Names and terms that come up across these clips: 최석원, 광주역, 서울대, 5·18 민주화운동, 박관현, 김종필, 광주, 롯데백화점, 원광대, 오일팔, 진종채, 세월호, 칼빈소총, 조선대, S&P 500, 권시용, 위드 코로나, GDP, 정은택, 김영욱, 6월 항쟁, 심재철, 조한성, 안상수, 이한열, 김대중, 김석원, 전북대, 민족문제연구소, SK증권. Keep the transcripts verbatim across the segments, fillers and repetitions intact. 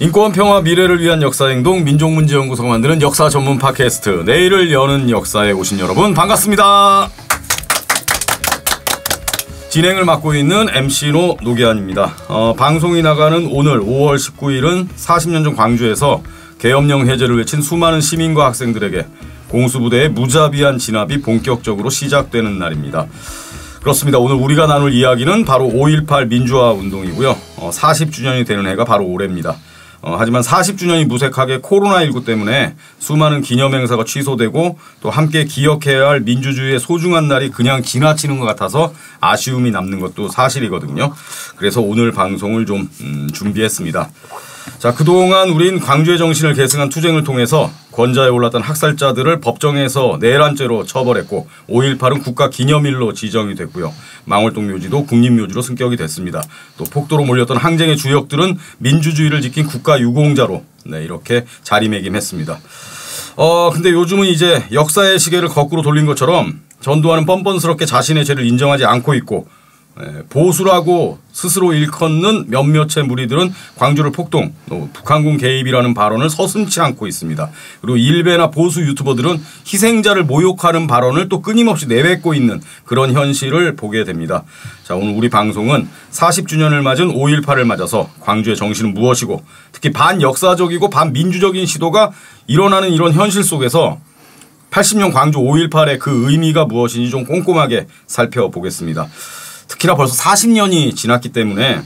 인권, 평화, 미래를 위한 역사행동 민족문제연구소가 만드는 역사 전문 팟캐스트 내일을 여는 역사에 오신 여러분 반갑습니다. 진행을 맡고 있는 엠씨 노 노기안입니다. 어, 방송이 나가는 오늘 오월 십구일은 사십 년 전 광주에서 계엄령 해제를 외친 수많은 시민과 학생들에게 공수부대의 무자비한 진압이 본격적으로 시작되는 날입니다. 그렇습니다. 오늘 우리가 나눌 이야기는 바로 오일팔 민주화운동이고요. 어, 사십 주년이 되는 해가 바로 올해입니다. 어, 하지만 사십 주년이 무색하게 코로나십구 때문에 수많은 기념행사가 취소되고 또 함께 기억해야 할 민주주의의 소중한 날이 그냥 지나치는 것 같아서 아쉬움이 남는 것도 사실이거든요. 그래서 오늘 방송을 좀 음, 준비했습니다. 자, 그동안 우린 광주의 정신을 계승한 투쟁을 통해서 권좌에 올랐던 학살자들을 법정에서 내란죄로 처벌했고 오일팔은 국가기념일로 지정이 됐고요. 망월동 묘지도 국립묘지로 승격이 됐습니다. 또 폭도로 몰렸던 항쟁의 주역들은 민주주의를 지킨 국가유공자로 네, 이렇게 자리매김했습니다. 어 근데 요즘은 이제 역사의 시계를 거꾸로 돌린 것처럼 전두환은 뻔뻔스럽게 자신의 죄를 인정하지 않고 있고 보수라고 스스로 일컫는 몇몇의 무리들은 광주를 폭동, 또 북한군 개입이라는 발언을 서슴지 않고 있습니다. 그리고 일베나 보수 유튜버들은 희생자를 모욕하는 발언을 또 끊임없이 내뱉고 있는 그런 현실을 보게 됩니다. 자, 오늘 우리 방송은 사십 주년을 맞은 오일팔을 맞아서 광주의 정신은 무엇이고 특히 반역사적이고 반민주적인 시도가 일어나는 이런 현실 속에서 팔십 년 광주 오일팔의 그 의미가 무엇인지 좀 꼼꼼하게 살펴보겠습니다. 특히나 벌써 사십 년이 지났기 때문에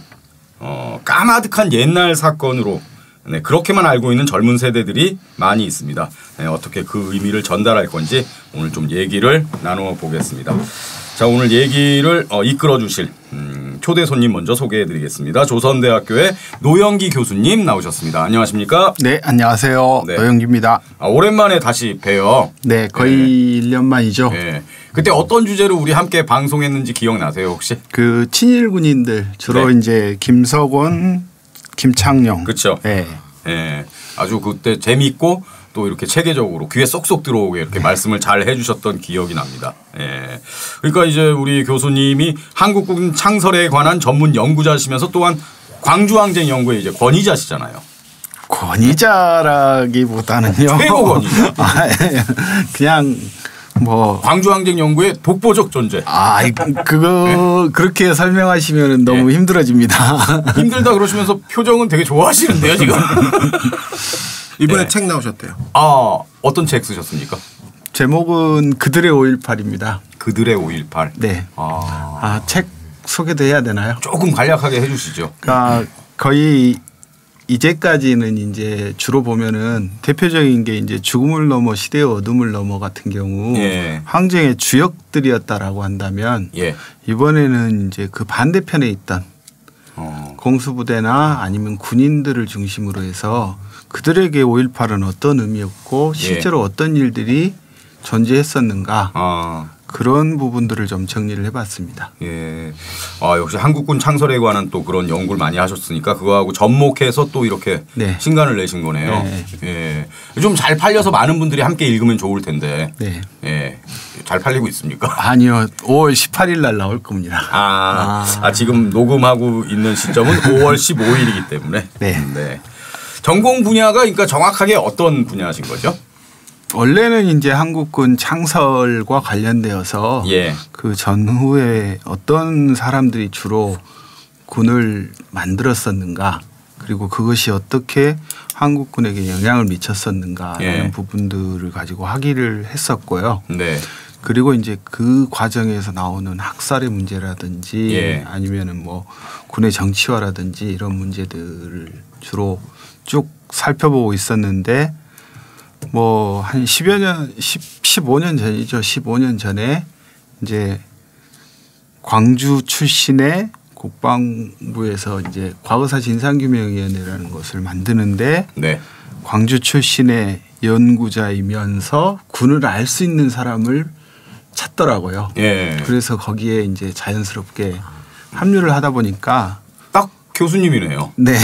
어, 까마득한 옛날 사건으로 네, 그렇게만 알고 있는 젊은 세대들이 많이 있습니다. 네, 어떻게 그 의미를 전달할 건지 오늘 좀 얘기를 나누어 보겠습니다. 자, 오늘 얘기를 어, 이끌어 주실 음, 초대 손님 먼저 소개해 드리겠습니다. 조선대학교의 노영기 교수님 나오셨습니다. 안녕하십니까? 네, 안녕하세요. 네. 노영기입니다. 아, 오랜만에 다시 뵈요. 네, 거의 네. 일 년 만이죠. 네. 그때 어떤 주제로 우리 함께 방송했는지 기억나세요 혹시? 그 친일 군인들 주로 네. 이제 김석원, 김창룡. 그렇죠. 네. 네. 아주 그때 재미있고 또 이렇게 체계적으로 귀에 쏙쏙 들어오게 이렇게 말씀을 잘 해주셨던 기억이 납니다. 예. 그러니까 이제 우리 교수님이 한국군 창설에 관한 전문 연구자시면서 또한 광주항쟁 연구의 이제 권위자시잖아요. 권위자라기보다는요. 최고 권위자. 그냥. 뭐 광주항쟁 연구의 독보적 존재. 아, 그거 네. 그렇게 설명하시면 너무 네. 힘들어집니다. 힘들다 그러시면서 표정은 되게 좋아하시는데요 지금. 이번에 네. 책 나오셨대요. 아, 어떤 책 쓰셨습니까? 제목은 그들의 오일팔입니다. 그들의 오일팔. 네. 아, 아, 책 소개도 해야 되나요? 조금 간략하게 해주시죠. 그러니까 네. 거의 이제까지는 이제 주로 보면은 대표적인 게 이제 죽음을 넘어 시대의 어둠을 넘어 같은 경우 예. 항쟁의 주역들이었다라고 한다면 예. 이번에는 이제 그 반대편에 있던 어. 공수부대나 아니면 군인들을 중심으로 해서 그들에게 오일팔은 어떤 의미였고 실제로 예. 어떤 일들이 존재했었는가. 아. 그런 부분들을 좀 정리를 해봤습니다. 예, 아, 역시 한국군 창설에 관한 또 그런 연구를 많이 하셨으니까 그거하고 접목해서 또 이렇게 네. 신간을 내신 거네요. 네. 예, 좀 잘 팔려서 많은 분들이 함께 읽으면 좋을 텐데. 네. 예, 잘 팔리고 있습니까? 아니요, 오월 십팔일 날 나올 겁니다. 아, 아. 아 지금 녹음하고 있는 시점은 오월 십오일이기 때문에. 네. 네. 전공 분야가 그러니까 정확하게 어떤 분야신 거죠? 원래는 이제 한국군 창설과 관련되어서 예. 그 전후에 어떤 사람들이 주로 군을 만들었었는가 그리고 그것이 어떻게 한국군에게 영향을 미쳤었는가 라는 예. 부분들을 가지고 학위를 했었고요. 네. 그리고 이제 그 과정에서 나오는 학살의 문제라든지 예. 아니면은 뭐 군의 정치화라든지 이런 문제들을 주로 쭉 살펴보고 있었는데 뭐 한 십여 년, 십, 십오 년 전이죠. 십오 년 전에 이제 광주 출신의 국방부에서 이제 과거사 진상규명위원회라는 것을 만드는데 네. 광주 출신의 연구자이면서 군을 알 수 있는 사람을 찾더라고요. 예. 그래서 거기에 이제 자연스럽게 합류를 하다 보니까 교수님이네요. 네.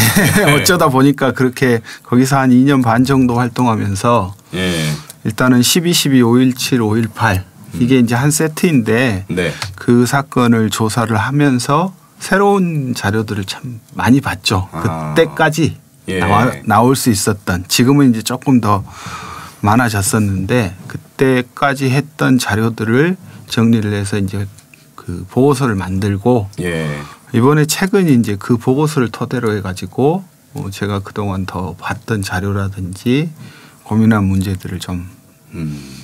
어쩌다 보니까 그렇게 거기서 한 이 년 반 정도 활동하면서 예. 일단은 십이, 십이, 오일칠, 오일팔 이게 이제 한 세트인데 네. 그 사건을 조사를 하면서 새로운 자료들을 참 많이 봤죠. 아. 그때까지 예. 나와, 나올 수 있었던, 지금은 이제 조금 더 많아졌었는데 그때까지 했던 자료들을 정리를 해서 이제 그 보고서를 만들고 예. 이번에 최근 이제 그 보고서를 토대로 해가지고 제가 그동안 더 봤던 자료라든지 고민한 문제들을 좀 음.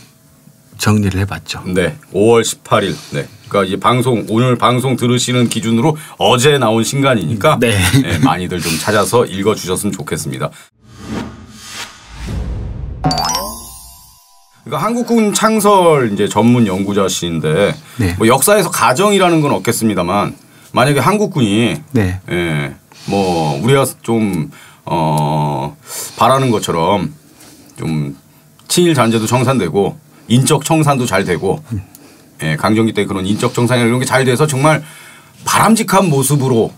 정리를 해봤죠. 네, 오월 십팔일. 네, 그러니까 이제 방송 오늘 방송 들으시는 기준으로 어제 나온 신간이니까 네. 네, 많이들 좀 찾아서 읽어주셨으면 좋겠습니다. 그러니까 한국군 창설 이제 전문 연구자시인데 네. 뭐 역사에서 가정이라는 건 없겠습니다만 만약에 한국군이 네, 예, 뭐 우리가 좀 어, 바라는 것처럼 좀 친일 잔재도 청산되고 인적 청산도 잘 되고 음. 예, 강점기 때 그런 인적 청산이나 이런 게 잘 돼서 정말 바람직한 모습으로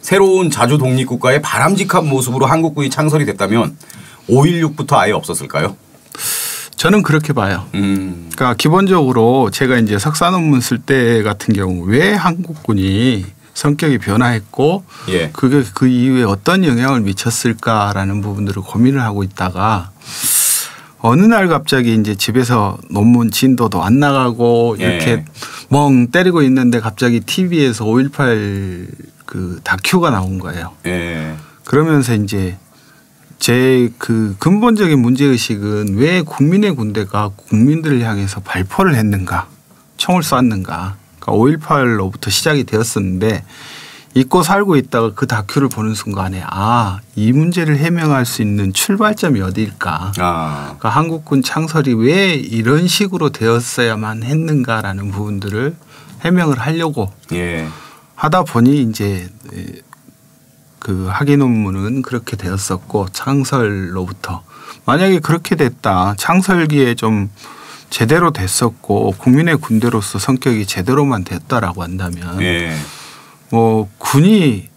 새로운 자주 독립국가의 바람직한 모습으로 한국군이 창설이 됐다면 오일육부터 아예 없었을까요? 저는 그렇게 봐요. 음. 그러니까 기본적으로 제가 이제 석사 논문 쓸 때 같은 경우 왜 한국군이 성격이 변화했고 예. 그게 그 이후에 어떤 영향을 미쳤을까라는 부분들을 고민을 하고 있다가 어느 날 갑자기 이제 집에서 논문 진도도 안 나가고 이렇게 예. 멍 때리고 있는데 갑자기 티비에서 오일팔 그 다큐가 나온 거예요. 예. 그러면서 이제 제 그 근본적인 문제의식은 왜 국민의 군대가 국민들을 향해서 발포를 했는가, 총을 쐈는가. 그러니까 오일팔로부터 시작이 되었었는데 잊고 살고 있다가 그 다큐를 보는 순간에 아, 이 문제를 해명할 수 있는 출발점이 어디일까. 아. 그러니까 한국군 창설이 왜 이런 식으로 되었어야만 했는가라는 부분들을 해명을 하려고 예. 하다 보니 이제 그 학위 논문은 그렇게 되었었고 창설로부터 만약에 그렇게 됐다. 창설기에 좀 제대로 됐었고 국민의 군대로서 성격이 제대로만 됐다라고 한다면 예. 뭐 군이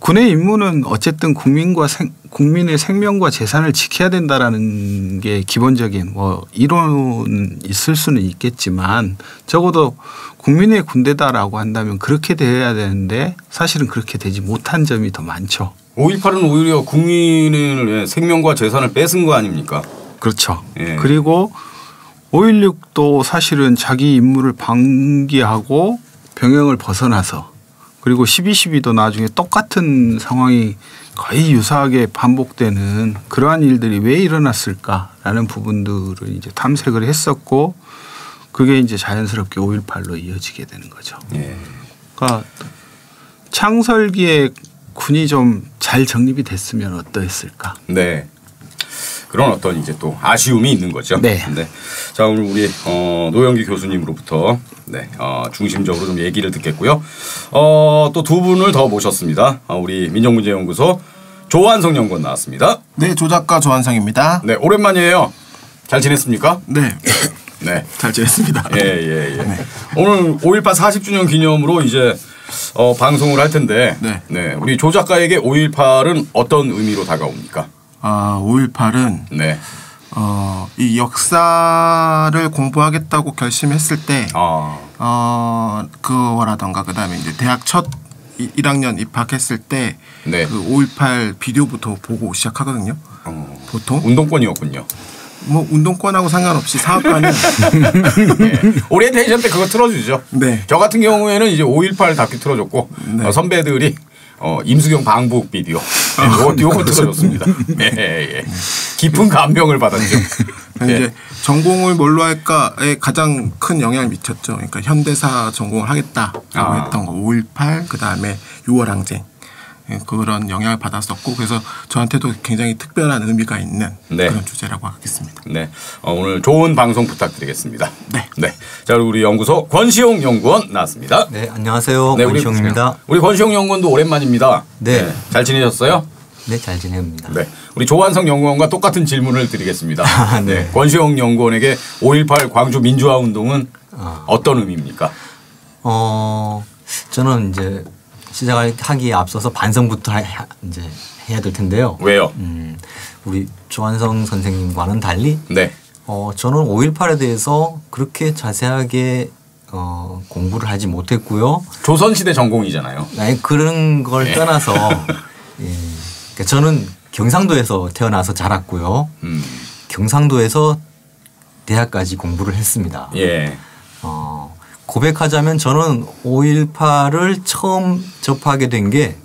군의 임무는 어쨌든 국민과 생, 국민의 생명과 재산을 지켜야 된다라는 게 기본적인 뭐 이론 있을 수는 있겠지만 적어도 국민의 군대다라고 한다면 그렇게 되어야 되는데 사실은 그렇게 되지 못한 점이 더 많죠. 오일팔은 오히려 국민의 생명과 재산을 뺏은 거 아닙니까? 그렇죠. 예. 그리고 오일육도 사실은 자기 임무를 방기하고 병영을 벗어나서 그리고 십이, 십이도 나중에 똑같은 상황이 거의 유사하게 반복되는 그러한 일들이 왜 일어났을까라는 부분들을 이제 탐색을 했었고 그게 이제 자연스럽게 오일팔로 이어지게 되는 거죠. 예. 그러니까 창설기에 군이 좀 잘 정립이 됐으면 어떠했을까. 네. 그런 어떤 이제 또 아쉬움이 있는 거죠. 네. 네. 자, 오늘 우리 어, 노영기 교수님으로부터 네, 어, 중심적으로 좀 얘기를 듣겠고요. 어, 또 두 분을 더 모셨습니다. 어, 우리 민족문제연구소 조한성 연구원 나왔습니다. 네, 조작가 조한성입니다. 네, 오랜만이에요. 잘 지냈습니까? 네. 네, 잘 지냈습니다. 예, 예, 예. 네. 오늘 오일팔 사십 주년 기념으로 이제 어, 방송을 할 텐데, 네, 네, 우리 조작가에게 오일팔은 어떤 의미로 다가옵니까? 아, 오일팔은 네. 어, 이 역사를 공부하겠다고 결심했을 때 아. 어, 그거라던가 그다음에 이제 대학 첫 일 학년 입학했을 때 네. 그 오일팔 비디오부터 보고 시작하거든요. 어. 보통 운동권이었군요. 뭐 운동권하고 상관없이 사학관은 네. 오리엔테이션 때 그거 틀어주죠. 네. 저 같은 경우에는 이제 오일팔 다큐 틀어줬고 네. 어, 선배들이 어, 임수경 방북 비디오 요거 요거 틀어줬습니다. 예, 예. 깊은 감명을 받았죠. 네. 이제 전공을 뭘로 할까에 가장 큰 영향을 미쳤죠. 그러니까 현대사 전공을 하겠다라고 아. 했던 거 오일팔 그다음에 유월 항쟁 그런 영향을 받았었고 그래서 저한테도 굉장히 특별한 의미가 있는 네. 그런 주제라고 하겠습니다. 네, 어, 오늘 좋은 방송 부탁드리겠습니다. 네, 네. 자, 우리 연구소 권시용 연구원 나왔습니다. 네, 안녕하세요. 네, 권시용입니다. 우리, 우리 권시용 연구원도 오랜만입니다. 네. 네, 잘 지내셨어요? 네, 잘 지냅니다. 네, 우리 조한성 연구원과 똑같은 질문을 드리겠습니다. 아, 네. 네, 권시용 연구원에게 오일팔 광주 민주화 운동은 아. 어떤 의미입니까? 어, 저는 이제. 시작하기에 앞서서 반성부터 하, 이제 해야 될 텐데요. 왜요? 음, 우리 조한성 선생님과는 달리 네. 어, 저는 오일팔에 대해서 그렇게 자세하게 어, 공부를 하지 못했고요. 조선시대 전공이잖아요. 아니, 그런 걸 네. 떠나서 예. 그러니까 저는 경상도에서 태어나서 자랐고요. 음. 경상도에서 대학까지 공부를 했습니다. 예. 어, 고백하자면 저는 오일팔을 처음 접하게 된 게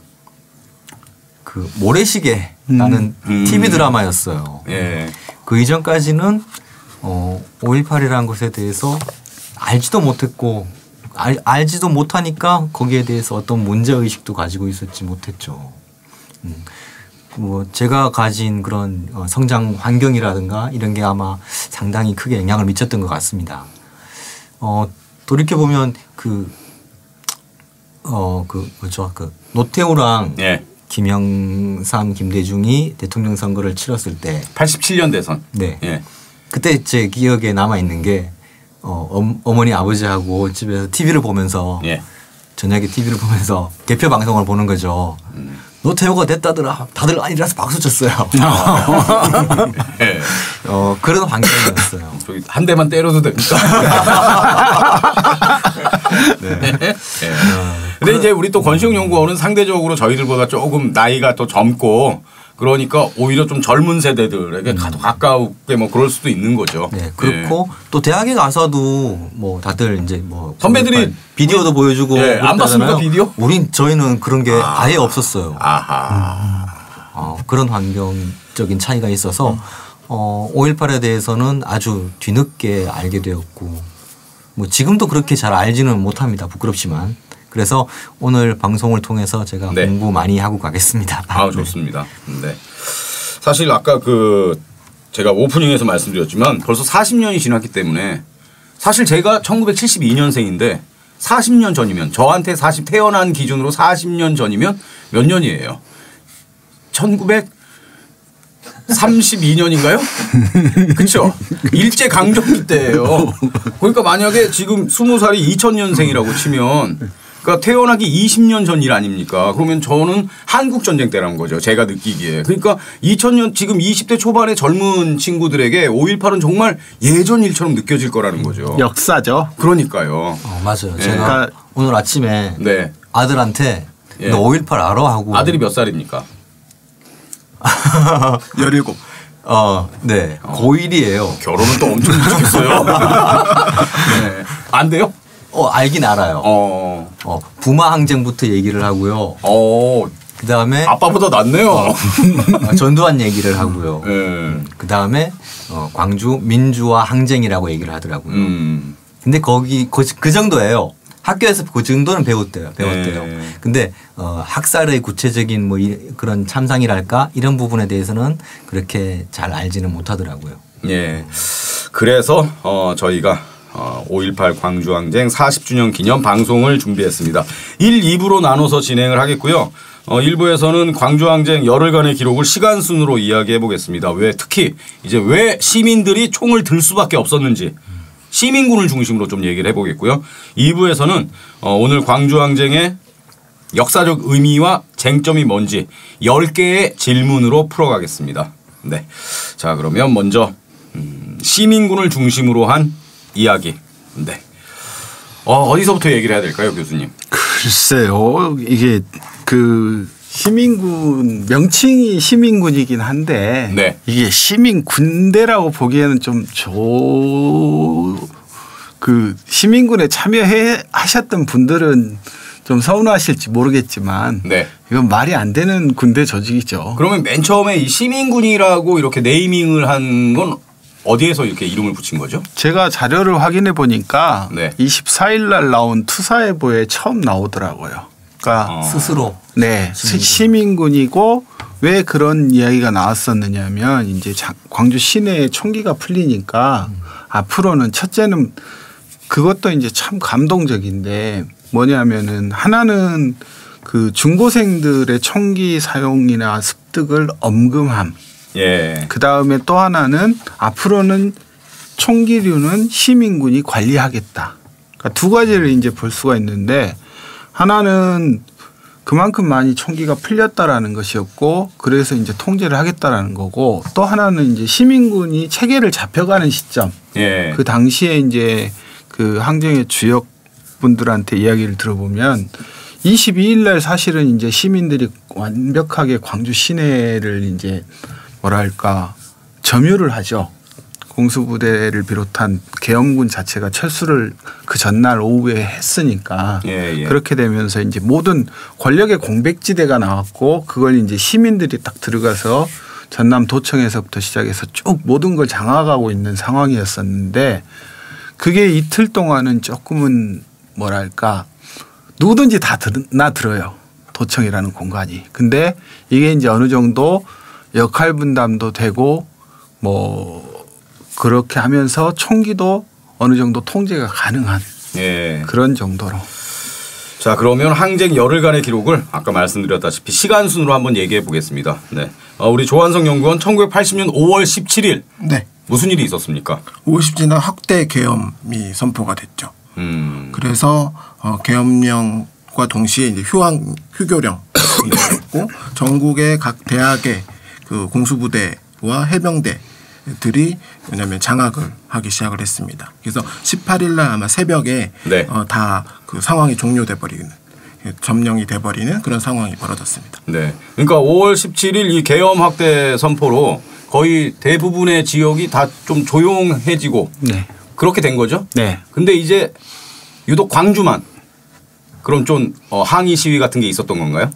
그 모래시계라는 음. 음. 티비 드라마였어요. 예. 그 이전까지는 어, 오일팔이라는 것에 대해서 알지도 못했고 알, 알지도 못하니까 거기에 대해서 어떤 문제의식도 가지고 있었지 못했죠. 음. 뭐 제가 가진 그런 성장 환경이라든가 이런 게 아마 상당히 크게 영향을 미쳤던 것 같습니다. 어, 돌이켜보면 그, 어, 그, 뭐죠, 그, 노태우랑 예. 김영삼, 김대중이 대통령 선거를 치렀을 때. 팔십칠 년 대선. 네. 예. 그때 제 기억에 남아있는 게 어, 어머니 아버지하고 집에서 티비를 보면서 예. 저녁에 티비를 보면서 개표 방송을 보는 거죠. 음. 노태우가 됐다더라. 다들 일어나서 박수 쳤어요. 네. 어, 그런 환경이었어요. 저기 한 대만 때려도 됩니까? 네. 네. 네. 어, 근데 이제 우리 또 권시용 연구원은 상대적으로 저희들보다 조금 나이가 또 젊고 그러니까 오히려 좀 젊은 세대들에게 음. 가깝게 뭐 그럴 수도 있는 거죠. 네, 그렇고 예. 또 대학에 가서도 뭐 다들 이제 뭐 선배들이 비디오도 우리, 보여주고 예, 안 봤습니까 비디오? 우린 저희는 그런 게 아. 아예 없었어요. 아하. 음. 어, 그런 환경적인 차이가 있어서 음. 어, 오일팔에 대해서는 아주 뒤늦게 알게 되었고 뭐 지금도 그렇게 잘 알지는 못합니다. 부끄럽지만. 그래서 오늘 방송을 통해서 제가 네. 공부 많이 하고 가겠습니다. 아, 좋습니다. 네. 사실 아까 그 제가 오프닝에서 말씀드렸지만 벌써 사십 년이 지났기 때문에 사실 제가 천구백칠십이 년생인데 사십 년 전이면 저한테 사십 태어난 기준으로 사십 년 전이면 몇 년이에요? 천구백삼십이 년인가요? 그렇죠. 일제강점기 때예요. 그러니까 만약에 지금 스무 살이 이천 년생이라고 치면 그러니까 태어나기 이십 년 전 일 아닙니까? 그러면 저는 한국전쟁 때라는 거죠. 제가 느끼기에. 그러니까 이천 년 지금 이십 대 초반의 젊은 친구들에게 오일팔은 정말 예전 일처럼 느껴질 거라는 거죠. 역사죠. 그러니까요. 어, 맞아요. 네. 제가 오늘 아침에 네. 아들한테 네. 너 오일팔 알아? 하고. 아들이 몇 살입니까? 열일곱. 어, 네. 어. 고일이에요. 결혼은 또 엄청 늦겠어요. 네. 안 돼요? 어, 알긴 알아요. 어. 어, 부마 항쟁부터 얘기를 하고요. 어. 그 다음에. 아빠보다 낫네요. 어, 전두환 얘기를 하고요. 네. 음, 그 다음에 어, 광주 민주화 항쟁이라고 얘기를 하더라고요. 음. 근데 거기, 그, 그 정도예요. 학교에서 그 정도는 배웠대요. 배웠대요. 네. 근데 어, 학살의 구체적인 뭐 이, 그런 참상이랄까 이런 부분에 대해서는 그렇게 잘 알지는 못하더라고요. 예. 그래서 어, 저희가 어, 오일팔 광주항쟁 사십 주년 기념 방송을 준비했습니다. 일, 이부로 나눠서 진행을 하겠고요. 어, 일부에서는 광주항쟁 열흘간의 기록을 시간순으로 이야기해보겠습니다. 왜 특히 이제 왜 시민들이 총을 들 수밖에 없었는지 시민군을 중심으로 좀 얘기를 해보겠고요. 이부에서는 어, 오늘 광주항쟁의 역사적 의미와 쟁점이 뭔지 열 개의 질문으로 풀어가겠습니다. 네, 자 그러면 먼저 음, 시민군을 중심으로 한 이야기. 네. 어, 어디서부터 얘기를 해야 될까요, 교수님? 글쎄요. 이게 그 시민군 명칭이 시민군이긴 한데 네. 이게 시민군대라고 보기에는 좀 조... 그 시민군에 참여해 하셨던 분들은 좀 서운하실지 모르겠지만 네. 이건 말이 안 되는 군대 조직이죠. 그러면 맨 처음에 이 시민군이라고 이렇게 네이밍을 한 건 어디에서 이렇게 이름을 붙인 거죠? 제가 자료를 확인해 보니까 네. 이십사 일 날 나온 투사예보에 처음 나오더라고요. 그러니까 어. 스스로 네 시민군. 시민군이고 왜 그런 이야기가 나왔었느냐면 이제 광주 시내에 총기가 풀리니까 음. 앞으로는 첫째는 그것도 이제 참 감동적인데 뭐냐면은 하나는 그 중고생들의 총기 사용이나 습득을 엄금함. 예. 그 다음에 또 하나는 앞으로는 총기류는 시민군이 관리하겠다. 그러니까 두 가지를 이제 볼 수가 있는데 하나는 그 그만큼 많이 총기가 풀렸다라는 것이었고, 그래서 이제 통제를 하겠다라는 거고, 또 하나는 이제 시민군이 체계를 잡혀가는 시점, 예. 그 당시에 이제 그 항쟁의 주역 분들한테 이야기를 들어보면 이십이일 날 사실은 이제 시민들이 완벽하게 광주 시내를 이제 뭐랄까 점유를 하죠. 공수부대를 비롯한 계엄군 자체가 철수를 그 전날 오후에 했으니까 예, 예. 그렇게 되면서 이제 모든 권력의 공백지대가 나왔고, 그걸 이제 시민들이 딱 들어가서 전남도청에서부터 시작해서 쭉 모든 걸 장악하고 있는 상황이었었는데, 그게 이틀 동안은 조금은 뭐랄까 누구든지 다 나 들어요. 도청이라는 공간이. 근데 이게 이제 어느 정도 역할 분담도 되고 뭐 그렇게 하면서 총기도 어느 정도 통제가 가능한 예. 그런 정도로. 자, 그러면 항쟁 열흘간의 기록을 아까 말씀드렸다시피 시간 순으로 한번 얘기해 보겠습니다. 네, 어, 우리 조한성 연구원 천구백팔십년 오월 십칠일 네. 무슨 일이 있었습니까? 오월 십칠일은 학대 계엄이 선포가 됐죠. 음. 그래서 어, 계엄령과 동시에 이제 휴학 휴교령이 있었고 전국의 각 대학의 그 공수부대와 해병대 들이 왜냐하면 장악을 하기 시작을 했습니다. 그래서 십팔일 날 아마 새벽에 네. 어, 다 그 상황이 종료돼 버리는, 점령이 돼 버리는 그런 상황이 벌어졌습니다. 네, 그러니까 오월 십칠일 이 계엄 학대 선포로 거의 대부분의 지역이 다 좀 조용해지고 네. 그렇게 된 거죠. 네. 근데 이제 유독 광주만 그런 좀 어, 항의 시위 같은 게 있었던 건가요?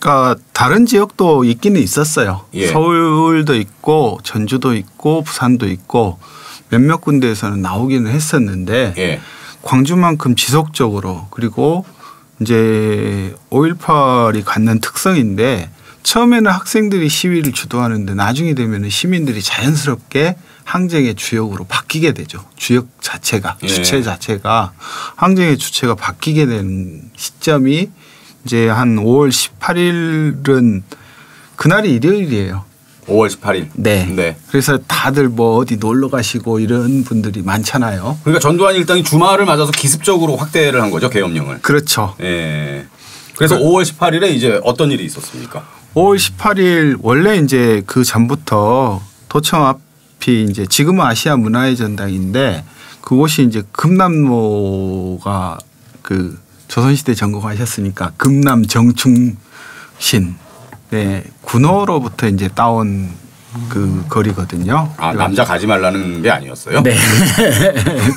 그러니까 다른 지역도 있기는 있었어요. 예. 서울도 있고 전주도 있고 부산도 있고 몇몇 군데에서는 나오기는 했었는데 예. 광주만큼 지속적으로, 그리고 이제 오일팔이 갖는 특성인데 처음에는 학생들이 시위를 주도하는데 나중에 되면 시민들이 자연스럽게 항쟁의 주역으로 바뀌게 되죠. 주역 자체가 예. 주체 자체가 항쟁의 주체가 바뀌게 된 시점이 이제 한 오월 십팔일은 그날이 일요일이에요. 오월 십팔일. 네. 네. 그래서 다들 뭐 어디 놀러 가시고 이런 분들이 많잖아요. 그러니까 전두환 일당이 주말을 맞아서 기습적으로 확대를 한 거죠, 계엄령을. 그렇죠. 예. 그래서 그, 오월 십팔일에 이제 어떤 일이 있었습니까? 오월 십팔일 원래 이제 그 전부터 도청 앞이 이제 지금은 아시아 문화의 전당인데 그곳이 이제 금남로가 그 조선시대 전국하셨으니까 금남 정충신 네, 군호로부터 이제 따온 그 거리거든요. 아, 남자 가지 말라는 게 아니었어요? 네.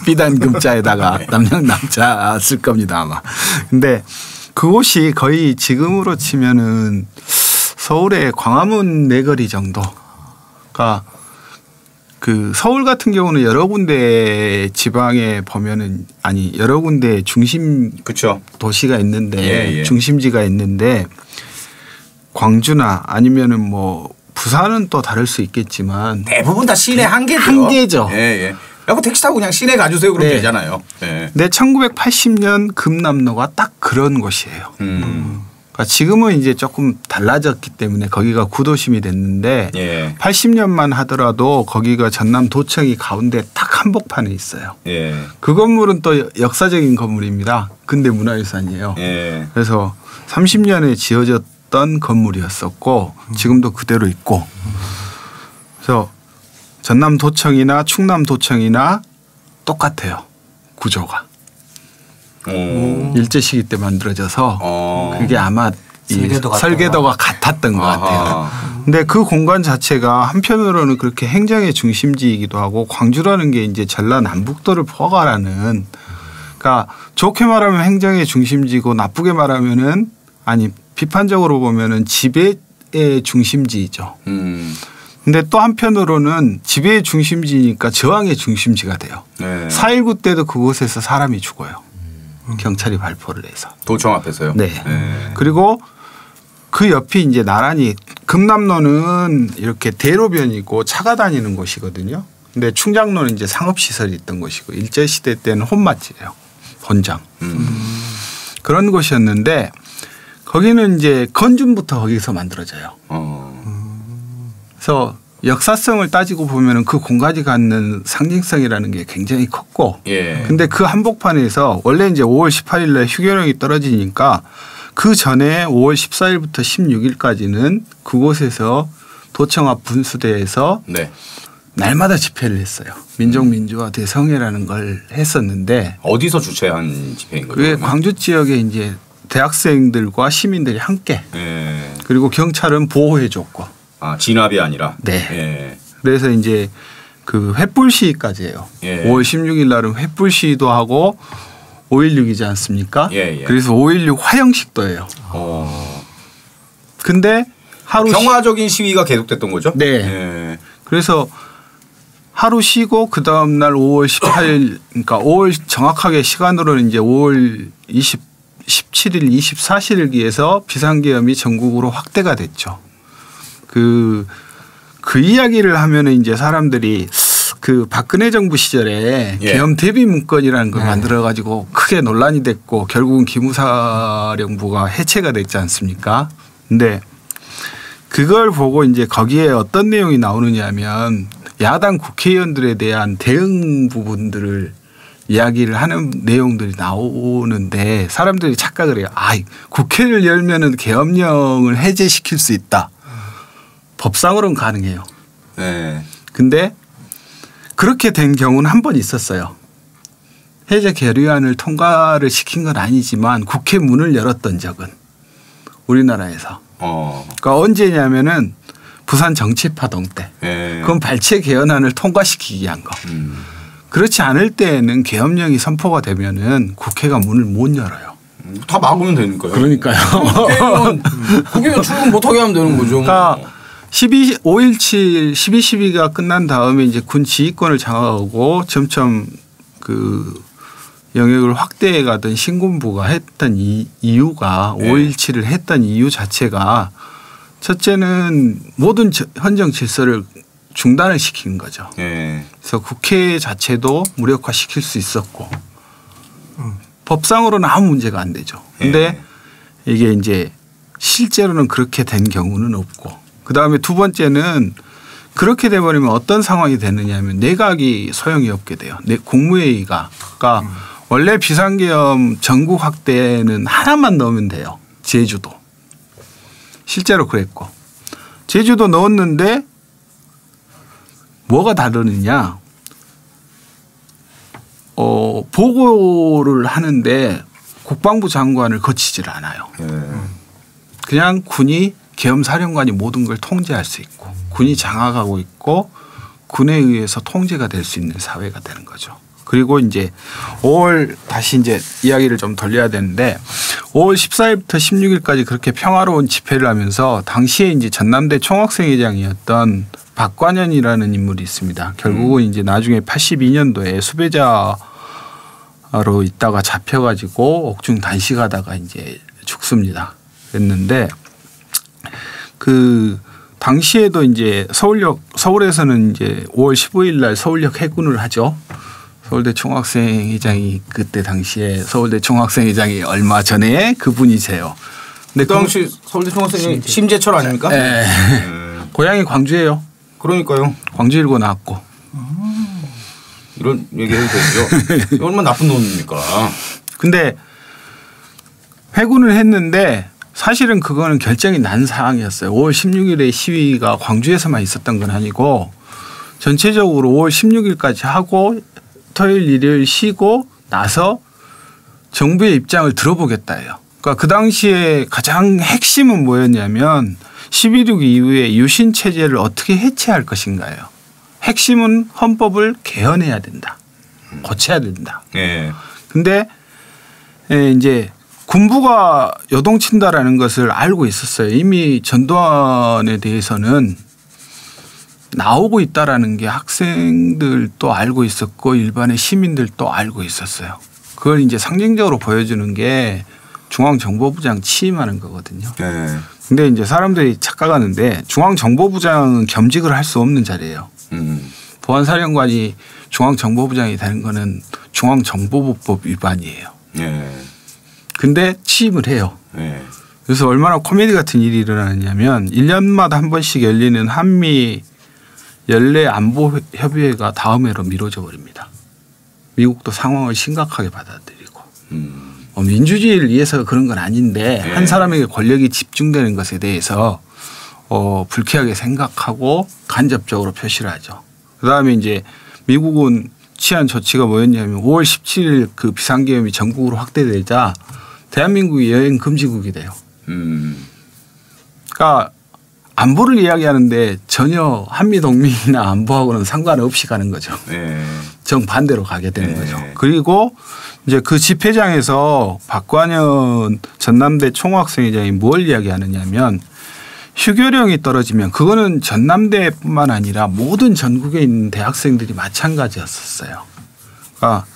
삐단 금자에다가 남양 남자 쓸 겁니다 아마. 근데 그곳이 거의 지금으로 치면은 서울의 광화문 내거리 정도가, 그 서울 같은 경우는 여러 군데 지방에 보면은 아니 여러 군데 중심 그쵸. 도시가 있는데 예, 예. 중심지가 있는데 광주나 아니면은 뭐 부산은 또 다를 수 있겠지만 대부분 다 시내 한계죠. 한계죠. 예, 예. 야, 그 택시 타고 그냥 시내 가주세요 그러면 네. 되잖아요. 네. 근데 천구백팔십년 금남로가 딱 그런 곳이에요. 음. 그러니까 지금은 이제 조금 달라졌기 때문에 거기가 구도심이 됐는데 예. 팔십년만 하더라도 거기가 전남도청이 가운데 딱 한복판에 있어요. 예. 그 건물은 또 역사적인 건물입니다. 근대 문화유산이에요. 예. 그래서 삼십년에 지어졌던 건물이었었고 음. 지금도 그대로 있고. 그래서 전남도청이나 충남도청이나 똑같아요. 구조가. 오. 일제시기 때 만들어져서 오. 그게 아마 설계도가, 설계도가 같았던 것 아하. 같아요. 근데 그 공간 자체가 한편으로는 그렇게 행정의 중심지이기도 하고 광주라는 게 이제 전라남북도를 포괄하는, 그러니까 좋게 말하면 행정의 중심지고 나쁘게 말하면은 아니 비판적으로 보면은 지배의 중심지이죠. 음. 근데 또 한편으로는 지배의 중심지니까 저항의 중심지가 돼요. 네. 사일구 때도 그곳에서 사람이 죽어요. 경찰이 발포를 해서. 도청 앞에서요? 네. 네. 그리고 그 옆이 이제 나란히 금남로는 이렇게 대로변이고 차가 다니는 곳이거든요. 근데 충장로는 이제 상업시설이 있던 곳이고 일제시대 때는 홈마트예요. 본장. 음. 그런 곳이었는데 거기는 이제 건준부터 거기서 만들어져요. 어. 그래서 역사성을 따지고 보면은 그 공간이 갖는 상징성이라는 게 굉장히 컸고, 예. 근데 그 한복판에서 원래 이제 오월 십팔 일에 휴교령이 떨어지니까 그 전에 오월 십사일부터 십육일까지는 그곳에서 도청 앞 분수대에서 네. 날마다 집회를 했어요. 민족민주화 대성회라는 걸 했었는데 어디서 주최한 집회인 거죠? 그게 광주 지역에 이제 대학생들과 시민들이 함께 예. 그리고 경찰은 보호해 줬고 아 진압이 아니라 네. 예. 그래서 이제 그 횃불 시위까지예요. 예. 오월 십육일 날은 횃불 시위도 하고 오일육이지 않습니까? 예, 예. 그래서 오일육 화형식도 해요. 오. 근데 하루 평화적인 시... 시위가 계속됐던 거죠? 네. 예. 그래서 하루 쉬고 그 다음 날 오월 십팔일 그러니까 오월 정확하게 시간으로는 이제 오월 십칠일 이십사시를 기해서 비상계엄이 전국으로 확대가 됐죠. 그, 그 이야기를 하면은 이제 사람들이 그 박근혜 정부 시절에 예. 계엄 대비 문건이라는 걸 네. 만들어 가지고 크게 논란이 됐고 결국은 기무사령부가 해체가 됐지 않습니까? 근데 그걸 보고 이제 거기에 어떤 내용이 나오느냐 하면 야당 국회의원들에 대한 대응 부분들을 이야기를 하는 내용들이 나오는데 사람들이 착각을 해요. 아, 국회를 열면은 계엄령을 해제시킬 수 있다. 법상으로는 가능해요. 네. 근데 그렇게 된 경우는 한 번 있었어요. 해제 계류안을 통과를 시킨 건 아니지만 국회 문을 열었던 적은 우리나라에서. 어. 그러니까 언제냐면은 부산 정치파동 때. 네. 그건 발췌 개헌안을 통과시키기 위한 거. 음. 그렇지 않을 때에는 계엄령이 선포가 되면은 국회가 문을 못 열어요. 다 막으면 되니까요. 그러니까요. 국회의원, 국회의원 출근 못하게 하면 되는 거죠. 그러니까 십이, 오일칠, 십이, 십이가 끝난 다음에 이제 군 지휘권을 장악하고 점점 그 영역을 확대해 가던 신군부가 했던 이 이유가 네. 오일칠을 했던 이유 자체가 첫째는 모든 헌정 질서를 중단을 시킨 거죠. 예. 그래서 국회 자체도 무력화시킬 수 있었고 음. 법상으로는 아무 문제가 안 되죠. 그런데 예. 이게 이제 실제로는 그렇게 된 경우는 없고 그다음에 두 번째는 그렇게 돼버리면 어떤 상황이 되느냐 하면 내각이 소용이 없게 돼요. 국무회의가. 그러니까 음. 원래 비상계엄 전국 확대는 하나만 넣으면 돼요. 제주도. 실제로 그랬고. 제주도 넣었는데 뭐가 다르느냐. 어, 보고를 하는데 국방부 장관을 거치질 않아요. 네. 그냥 군이 계엄사령관이 모든 걸 통제할 수 있고 군이 장악하고 있고 군에 의해서 통제가 될 수 있는 사회가 되는 거죠. 그리고 이제 오월 다시 이제 이야기를 좀 돌려야 되는데 오월 십사일부터 십육일까지 그렇게 평화로운 집회를 하면서 당시에 이제 전남대 총학생회장이었던 박관현이라는 인물이 있습니다. 결국은 음. 이제 나중에 팔십이년도에 수배자로 있다가 잡혀가지고 옥중 단식하다가 이제 죽습니다. 그랬는데 그 당시에도 이제 서울역 서울에서는 이제 오월 십오일날 서울역 해군을 하죠. 서울대 총학생회장이 그때 당시에 서울대 총학생회장이 얼마 전에 그분이세요. 근데 그 당시 서울대 총학생회장이 심재철 아닙니까? 네. 음. 고향이 광주예요. 그러니까요. 광주 일고 나왔고. 음. 이런 얘기해도 되죠. 얼마나 나쁜 놈입니까? 근데 회군을 했는데 사실은 그거는 결정이 난 사항이었어요. 오월 십육일에 시위가 광주에서만 있었던 건 아니고 전체적으로 오월 십육일까지 하고 토요일 일요일 쉬고 나서 정부의 입장을 들어보겠다 해요. 그러니까 그 당시에 가장 핵심은 뭐였냐면 십일육 이후에 유신 체제를 어떻게 해체할 것인가요. 핵심은 헌법을 개헌해야 된다. 고쳐야 된다. 그런데 네. 이제 군부가 요동친다라는 것을 알고 있었어요. 이미 전두환에 대해서는 나오고 있다라는 게 학생들도 알고 있었고 일반의 시민들도 알고 있었어요. 그걸 이제 상징적으로 보여주는 게 중앙정보부장 취임하는 거거든요. 네. 근데 이제 사람들이 착각하는데 중앙정보부장은 겸직을 할 수 없는 자리예요. 음. 보안사령관이 중앙정보부장이 되는 거는 중앙정보부법 위반이에요. 네. 근데 취임을 해요. 네. 그래서 얼마나 코미디 같은 일이 일어나냐면 일년마다 한 번씩 열리는 한미 연례 안보협의회가 다음 해로 미뤄져 버립니다. 미국도 상황을 심각하게 받아들이고. 음. 민주주의를 위해서 그런 건 아닌데 네. 한 사람에게 권력이 집중되는 것에 대해서 어, 불쾌하게 생각하고 간접적으로 표시를 하죠. 그다음에 이제 미국은 취한 조치가 뭐였냐면 오월 십칠일 그 비상계엄이 전국으로 확대되자 대한민국이 여행 금지국이 돼요. 음. 그러니까 안보를 이야기하는데 전혀 한미동맹이나 안보하고는 상관없이 가는 거죠. 네. 정반대로 가게 되는 네. 거죠. 그리고 이제 그 집회장에서 박관현 전남대 총학생회장이 뭘 이야기하느냐면 휴교령이 떨어지면 그거는 전남대뿐만 아니라 모든 전국에 있는 대학생들이 마찬가지였었어요. 그러니까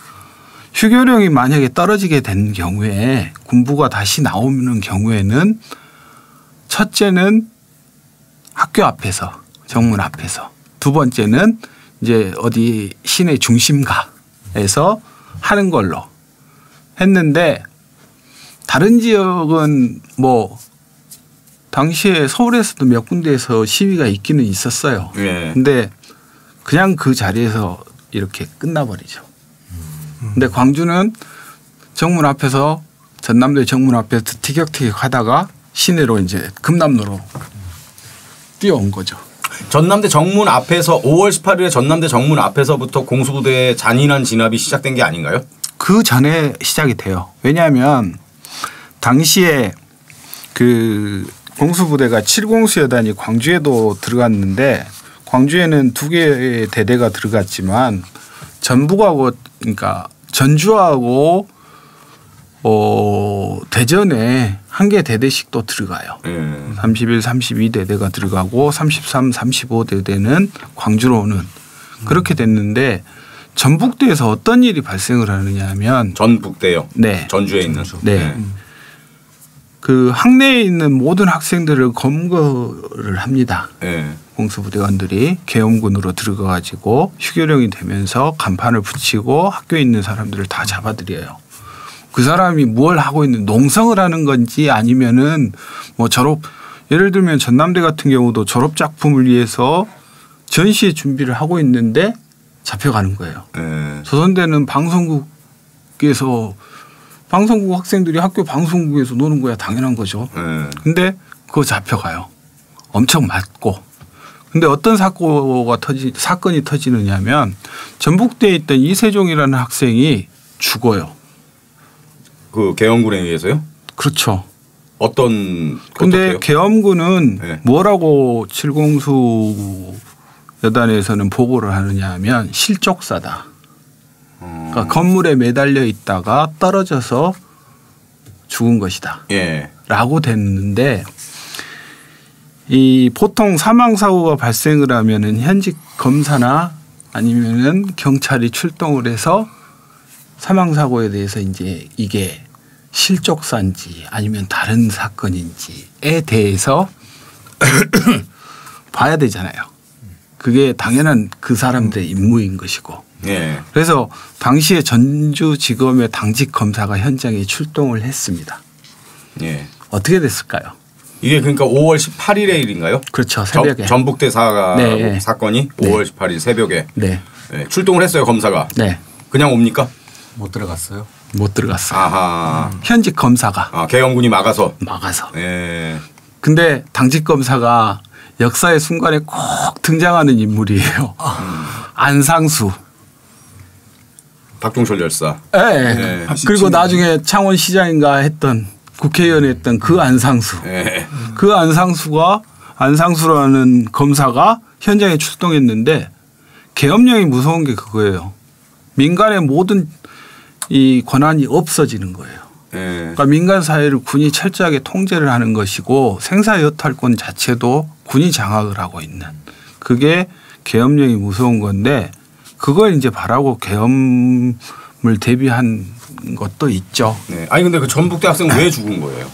휴교령이 만약에 떨어지게 된 경우에 군부가 다시 나오는 경우에는 첫째는 학교 앞에서 정문 앞에서 두 번째는 이제 어디 시내 중심가에서 하는 걸로 했는데 다른 지역은 뭐 당시에 서울에서도 몇 군데에서 시위가 있기는 있었어요. 그런데 예. 그냥 그 자리에서 이렇게 끝나버리죠. 근데 광주는 정문 앞에서 전남대 정문 앞에서 티격태격 하다가 시내로 이제 금남로로 뛰어온 거죠. 전남대 정문 앞에서 오월 십팔일에 전남대 정문 앞에서부터 공수부대의 잔인한 진압이 시작된 게 아닌가요? 그 전에 시작이 돼요. 왜냐하면 당시에 그 공수부대가 칠공수여단이 광주에도 들어갔는데 광주에는 두 개의 대대가 들어갔지만 전북하고 그러니까 전주하고 어 대전에 한 개 대대씩 또 들어가요. 음. 삼십일, 삼십이 대대가 들어가고 삼십삼, 삼십오 대대는 광주로 오는 그렇게 됐는데 전북대에서 어떤 일이 발생을 하느냐 하면 전북대요? 네. 전주에 있는? 네. 네. 그 학내에 있는 모든 학생들을 검거를 합니다. 네. 공수부대원들이 계엄군으로 들어가 가지고 휴교령이 되면서 간판을 붙이고 학교에 있는 사람들을 다 잡아들여요. 그 사람이 뭘 하고 있는 농성을 하는 건지 아니면은 뭐 졸업 예를 들면 전남대 같은 경우도 졸업 작품을 위해서 전시회 준비를 하고 있는데 잡혀가는 거예요. 네. 조선대는 방송국에서 방송국 학생들이 학교 방송국에서 노는 거야 당연한 거죠. 네. 근데 그거 잡혀가요. 엄청 맞고. 근데 어떤 사고가 터지 사건이 터지느냐면 전북대에 있던 이세종이라는 학생이 죽어요. 그 계엄군에 의해서요? 그렇죠. 어떤 근데 계엄군은 네. 뭐라고 칠공수 여단에서는 보고를 하느냐 하면 실족사다. 음. 그러니까 건물에 매달려 있다가 떨어져서 죽은 것이다. 예. 라고 됐는데 이 보통 사망사고가 발생을 하면은 현직 검사나 아니면은 경찰이 출동을 해서 사망사고에 대해서 이제 이게 실족사인지 아니면 다른 사건인지에 대해서 봐야 되잖아요. 그게 당연한 그 사람들의 임무인 것이고. 네. 그래서 당시에 전주지검의 당직 검사가 현장에 출동을 했습니다. 네. 어떻게 됐을까요? 이게 그러니까 오월 십팔일의 일인가요? 그렇죠. 새벽에. 전, 전북대 사가 네. 사건이 네. 오월 십팔일 새벽에 네. 네. 출동을 했어요. 검사가. 네. 그냥 옵니까? 못 들어갔어요. 못 들어갔어요. 아하. 현직 검사가. 아, 계엄군이 막아서. 막아서. 예. 근데 당직 검사가 역사의 순간에 꼭 등장하는 인물이에요. 아. 안상수. 박종철 열사. 예. 예. 예. 그리고 나중에 창원시장인가 했던 국회의원했던 그 안상수. 예. 그 안상수가 안상수라는 검사가 현장에 출동했는데 계엄령이 무서운 게 그거예요. 민간의 모든 이 권한이 없어지는 거예요. 네. 그러니까 민간 사회를 군이 철저하게 통제를 하는 것이고 생사여탈권 자체도 군이 장악을 하고 있는 그게 계엄령이 무서운 건데 그걸 이제 바라고 계엄을 대비한 것도 있죠. 네. 아니 근데 그 전북대 학생 왜 죽은 거예요?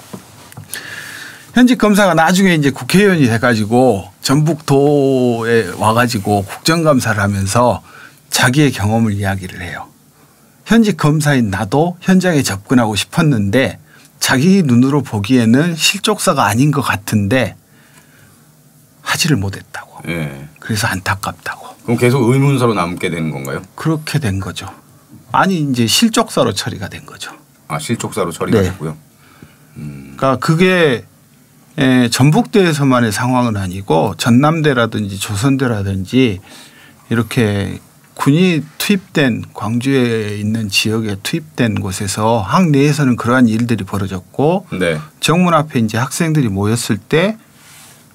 현직 검사가 나중에 이제 국회의원이 돼가지고 전북도에 와가지고 국정감사를 하면서 자기의 경험을 이야기를 해요. 현직 검사인 나도 현장에 접근하고 싶었는데 자기 눈으로 보기에는 실족사가 아닌 것 같은데 하지를 못했다고. 네. 그래서 안타깝다고. 그럼 계속 의문사로 남게 되는 건가요? 그렇게 된 거죠. 아니 이제 실족사로 처리가 된 거죠. 아, 실족사로 처리가 네. 됐고요. 음. 그러니까 그게 예, 전북대에서만의 상황은 아니고 전남대라든지 조선대라든지 이렇게 군이 투입된 광주에 있는 지역에 투입된 곳에서 학 내에서는 그러한 일들이 벌어졌고 네. 정문 앞에 이제 학생들이 모였을 때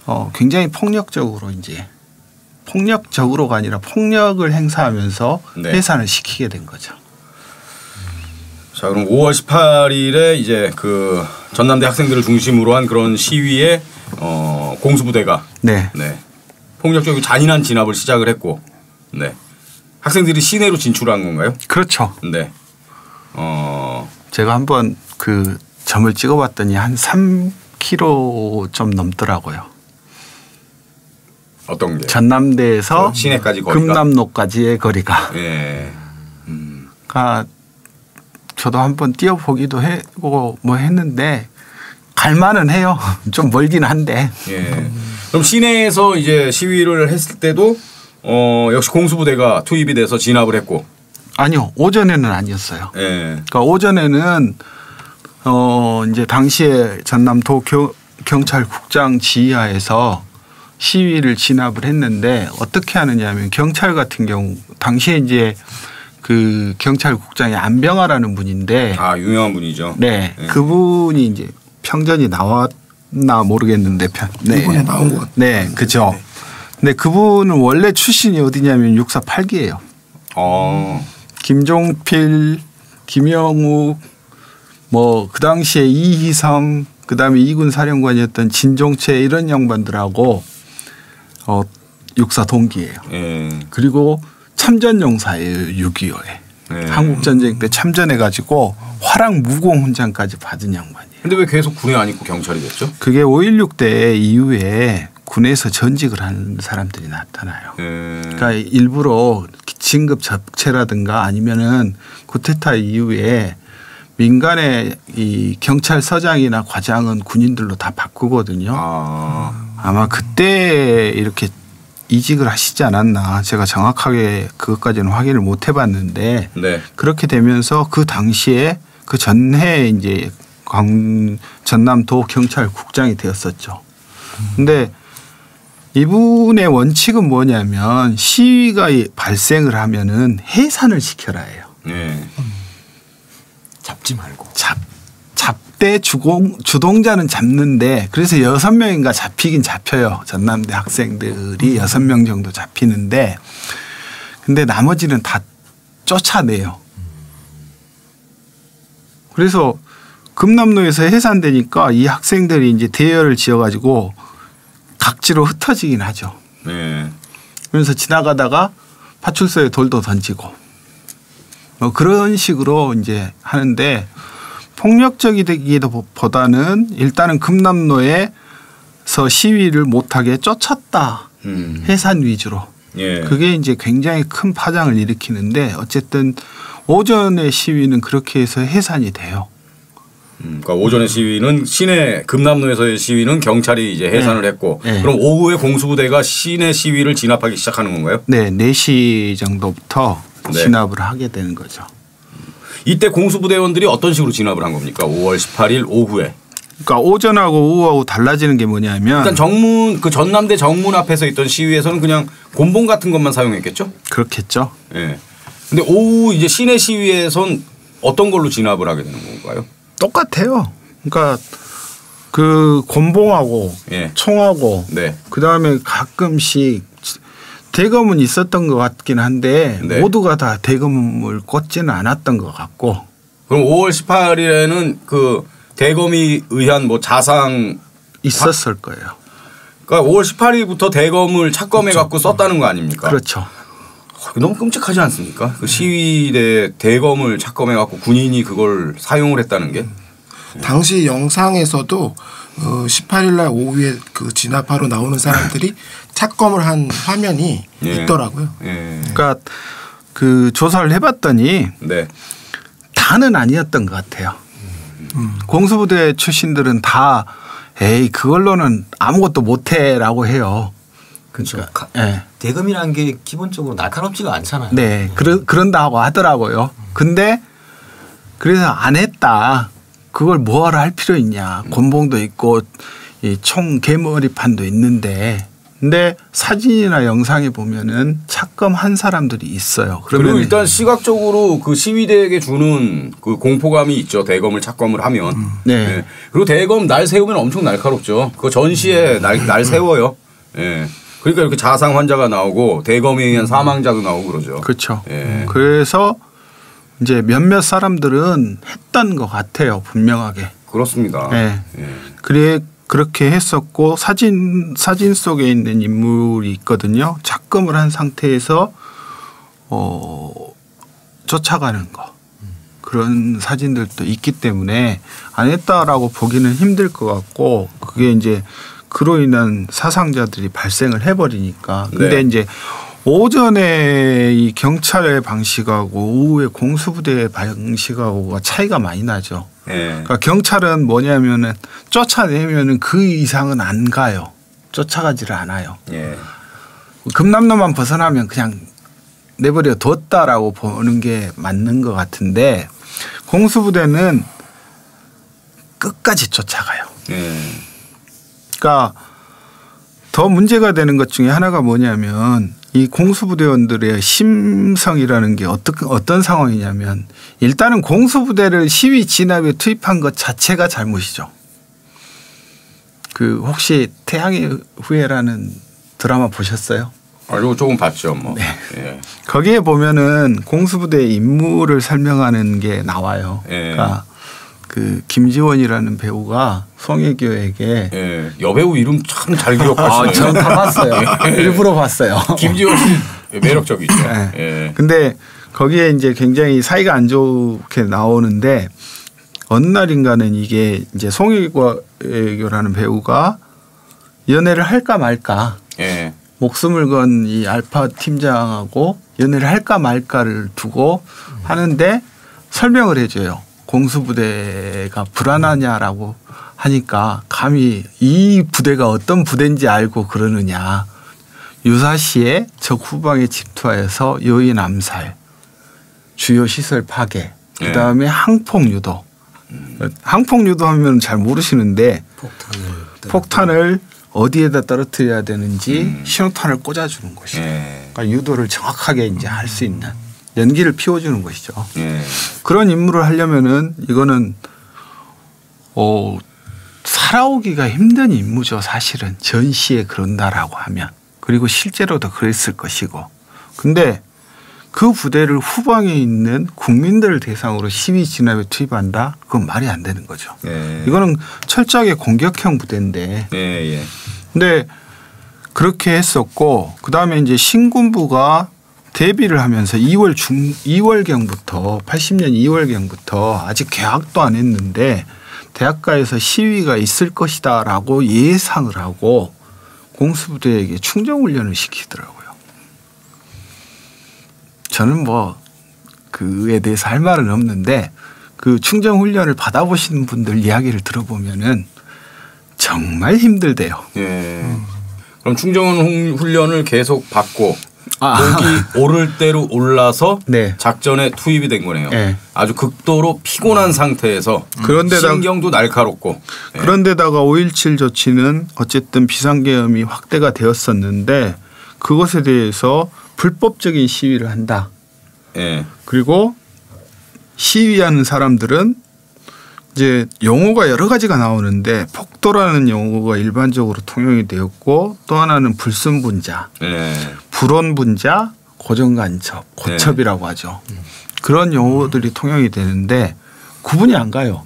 어, 굉장히 폭력적으로 이제 폭력적으로가 아니라 폭력을 행사하면서 네. 해산을 시키게 된 거죠. 자, 그럼 오월 십팔일에 이제 그 전남대 학생들을 중심으로 한 그런 시위에 어, 공수부대가 네. 네. 폭력적이고 잔인한 진압을 시작을 했고 네. 학생들이 시내로 진출한 건가요? 그렇죠. 네. 어, 제가 한번 그 점을 찍어봤더니 한 삼 킬로미터 좀 넘더라고요. 어떤 게? 전남대에서 시내까지 거리가? 금남로까지의 거리가. 예. 음. 그러니까 저도 한번 뛰어보기도 하고 뭐 했는데 갈만은 해요. 좀 멀긴 한데. 예. 그럼 시내에서 이제 시위를 했을 때도 어 역시 공수부대가 투입이 돼서 진압을 했고. 아니요, 오전에는 아니었어요. 예. 그러니까 오전에는 어 이제 당시에 전남도 교, 경찰국장 지휘하에서 시위를 진압을 했는데 어떻게 하느냐면 경찰 같은 경우 당시에 이제. 그 경찰국장이 안병하라는 분인데 아 유명한 분이죠. 네, 네. 그분이 이제 평전이 나왔나 모르겠는데 편. 네. 이번에 나온 것. 네, 그죠. 네. 근데 그분은 원래 출신이 어디냐면 육사팔기예요. 어. 김종필, 김영욱, 뭐 그 당시에 이희성, 그 다음에 이군 사령관이었던 진종채 이런 양반들하고 어 육사 동기예요. 예. 그리고 참전용사예요. 육이오에. 네. 한국전쟁 때 참전해가지고 화랑 무공 훈장까지 받은 양반이에요. 그런데 왜 계속 군에 안 있고 경찰이 됐죠? 그게 오일육 대 이후에 군에서 전직을 하는 사람들이 나타나요. 네. 그러니까 일부러 진급 적체라든가 아니면은 쿠데타 이후에 민간의 이 경찰서장이나 과장은 군인들로 다 바꾸거든요. 아. 아마 그때 이렇게 이직을 하시지 않았나. 제가 정확하게 그것까지는 확인을 못 해봤는데 네. 그렇게 되면서 그 당시에 그 전해에 이제 광 전남도 경찰국장이 되었었죠. 그런데 이분의 원칙은 뭐냐면 시위가 발생을 하면은 해산을 시켜라예요. 네. 잡지 말고. 잡 잡대 주공 주동자는 잡는데 그래서 여섯 명인가 잡히긴 잡혀요. 전남대 학생들이 여섯 명 정도 잡히는데 근데 나머지는 다 쫓아내요. 그래서 금남로에서 해산되니까 이 학생들이 이제 대열을 지어가지고 각지로 흩어지긴 하죠. 네. 그래서 지나가다가 파출소에 돌도 던지고 뭐 그런 식으로 이제 하는데. 폭력적이기보다는 일단은 금남로에서 시위를 못하게 쫓았다. 음. 해산 위주로. 예. 그게 이제 굉장히 큰 파장을 일으키는데 어쨌든 오전의 시위는 그렇게 해서 해산이 돼요. 음, 그러니까 오전의 시위는 시내 금남로에서의 시위는 경찰이 이제 해산을 네. 했고 네. 그럼 오후에 공수부대가 시내 시위를 진압하기 시작하는 건가요? 네. 네 시 정도부터 네. 진압을 하게 되는 거죠. 이때 공수부대원들이 어떤 식으로 진압을 한 겁니까? 오월 십팔일 오후에. 그러니까 오전하고 오후하고 달라지는 게 뭐냐면 일단 정문 그 전남대 정문 앞에서 있던 시위에서는 그냥 곤봉 같은 것만 사용했겠죠? 그렇겠죠. 예. 근데 오후 이제 시내 시위에선 어떤 걸로 진압을 하게 되는 건가요? 똑같아요. 그러니까 그 곤봉하고 예. 총하고 네. 그다음에 가끔씩 대검은 있었던 것 같긴 한데 네. 모두가 다 대검을 꽂지는 않았던 것 같고. 그럼 오월 십팔일에는 그 대검이 의한 뭐 자상 있었을 파... 거예요. 그러니까 오월 십팔일부터 대검을 착검해 그렇죠. 갖고 썼다는 거 아닙니까? 그렇죠. 너무 끔찍하지 않습니까? 그 시위대 대검을 착검해 갖고 군인이 그걸 사용을 했다는 게. 당시 영상에서도 어 십팔일날 오후에 그 진압하러 나오는 사람들이 착검을 한 화면이 예. 있더라고요. 예. 그러니까 그 조사를 해봤더니 네. 다는 아니었던 것 같아요. 음. 공수부대 출신들은 다 에이 그걸로는 아무것도 못해라고 해요. 그렇죠. 그러니까, 예. 대금이라는 게 기본적으로 날카롭지가 않잖아요. 네, 예. 그런 그런다고 하더라고요. 근데 그래서 안 했다. 그걸 뭐하러 할 필요 있냐. 곤봉도 있고 이 총 개머리판도 있는데. 근데 사진이나 영상에 보면은 착검한 사람들이 있어요. 그리고 일단 시각적으로 그 시위대에게 주는 그 공포감이 있죠. 대검을 착검을 하면. 음. 네. 네. 그리고 대검 날 세우면 엄청 날카롭죠. 그거 전시에 날, 날 세워요. 예. 네. 그러니까 이렇게 자상 환자가 나오고 대검에 의한 사망자도 나오고 그러죠. 그렇죠. 네. 그래서 이제 몇몇 사람들은 했던 것 같아요. 분명하게. 그렇습니다. 네. 네. 그래. 그렇게 했었고 사진 사진 속에 있는 인물이 있거든요. 착검을 한 상태에서 어, 쫓아가는 거 그런 사진들도 있기 때문에 안 했다라고 보기는 힘들 것 같고 그게 이제 그로 인한 사상자들이 발생을 해버리니까. 근데 네. 이제 오전에 이 경찰의 방식하고 오후에 공수부대의 방식하고가 차이가 많이 나죠. 네. 그러니까 경찰은 뭐냐면은 쫓아내면은 그 이상은 안 가요. 쫓아가지를 않아요. 네. 금남로만 벗어나면 그냥 내버려 뒀다라고 보는 게 맞는 것 같은데 공수부대는 끝까지 쫓아가요. 네. 그러니까 더 문제가 되는 것 중에 하나가 뭐냐면 이 공수부대원들의 심성이라는 게 어떤 어떤 상황이냐면 일단은 공수부대를 시위 진압에 투입한 것 자체가 잘못이죠. 그 혹시 태양의 후예라는 드라마 보셨어요? 아, 이거 조금 봤죠, 뭐. 네. 예. 거기에 보면은 공수부대의 임무를 설명하는 게 나와요. 예. 그러니까 그 김지원이라는 배우가 송혜교에게 예. 여배우 이름 참 잘 기억하시네요. 아, 전 다 봤어요. 예. 일부러 봤어요. 김지원 씨 매력적이죠. 예. 근데 거기에 이제 굉장히 사이가 안 좋게 나오는데 어느 날인가는 이게 이제 송혜교라는 배우가 연애를 할까 말까 예. 목숨을 건 이 알파 팀장하고 연애를 할까 말까를 두고 음. 하는데 설명을 해줘요. 공수부대가 불안하냐라고 하니까 감히 이 부대가 어떤 부대인지 알고 그러느냐. 유사시에 적 후방에 침투하여서 요인 암살, 주요 시설 파괴, 네. 그다음에 항폭 유도. 음. 항폭 유도하면 잘 모르시는데 폭탄을, 폭탄을 어디에다 떨어뜨려야 되는지 음. 신호탄을 꽂아주는 것이죠. 네. 그러니까 유도를 정확하게 이제 할 수 있는. 연기를 피워주는 것이죠. 예. 그런 임무를 하려면은 이거는 어, 살아오기가 힘든 임무죠. 사실은 전시에 그런다라고 하면 그리고 실제로도 그랬을 것이고 근데 그 부대를 후방에 있는 국민들을 대상으로 시위 진압에 투입한다? 그건 말이 안 되는 거죠. 예. 이거는 철저하게 공격형 부대인데 예. 근데 그렇게 했었고 그다음에 이제 신군부가 대비를 하면서 이월 중 이월경부터 팔십 년 이월경부터 아직 개학도 안 했는데 대학가에서 시위가 있을 것이다라고 예상을 하고 공수부대에게 충정훈련을 시키더라고요. 저는 뭐 그에 대해서 할 말은 없는데 그 충정훈련을 받아보시는 분들 이야기를 들어보면은 정말 힘들대요. 예. 그럼 충정훈련을 계속 받고. 아. 여기 오를 대로 올라서 네. 작전에 투입이 된 거네요. 네. 아주 극도로 피곤한 상태에서 그런데다가 신경도 날카롭고 그런데다가 오일칠 조치는 어쨌든 비상계엄이 확대가 되었었는데 그것에 대해서 불법적인 시위를 한다. 네. 그리고 시위하는 사람들은 이제 용어가 여러 가지가 나오는데 폭도라는 용어가 일반적으로 통용이 되었고 또 하나는 불순분자, 네. 불온분자, 고정간첩, 고첩이라고 네. 하죠. 그런 용어들이 통용이 되는데 구분이 안 가요.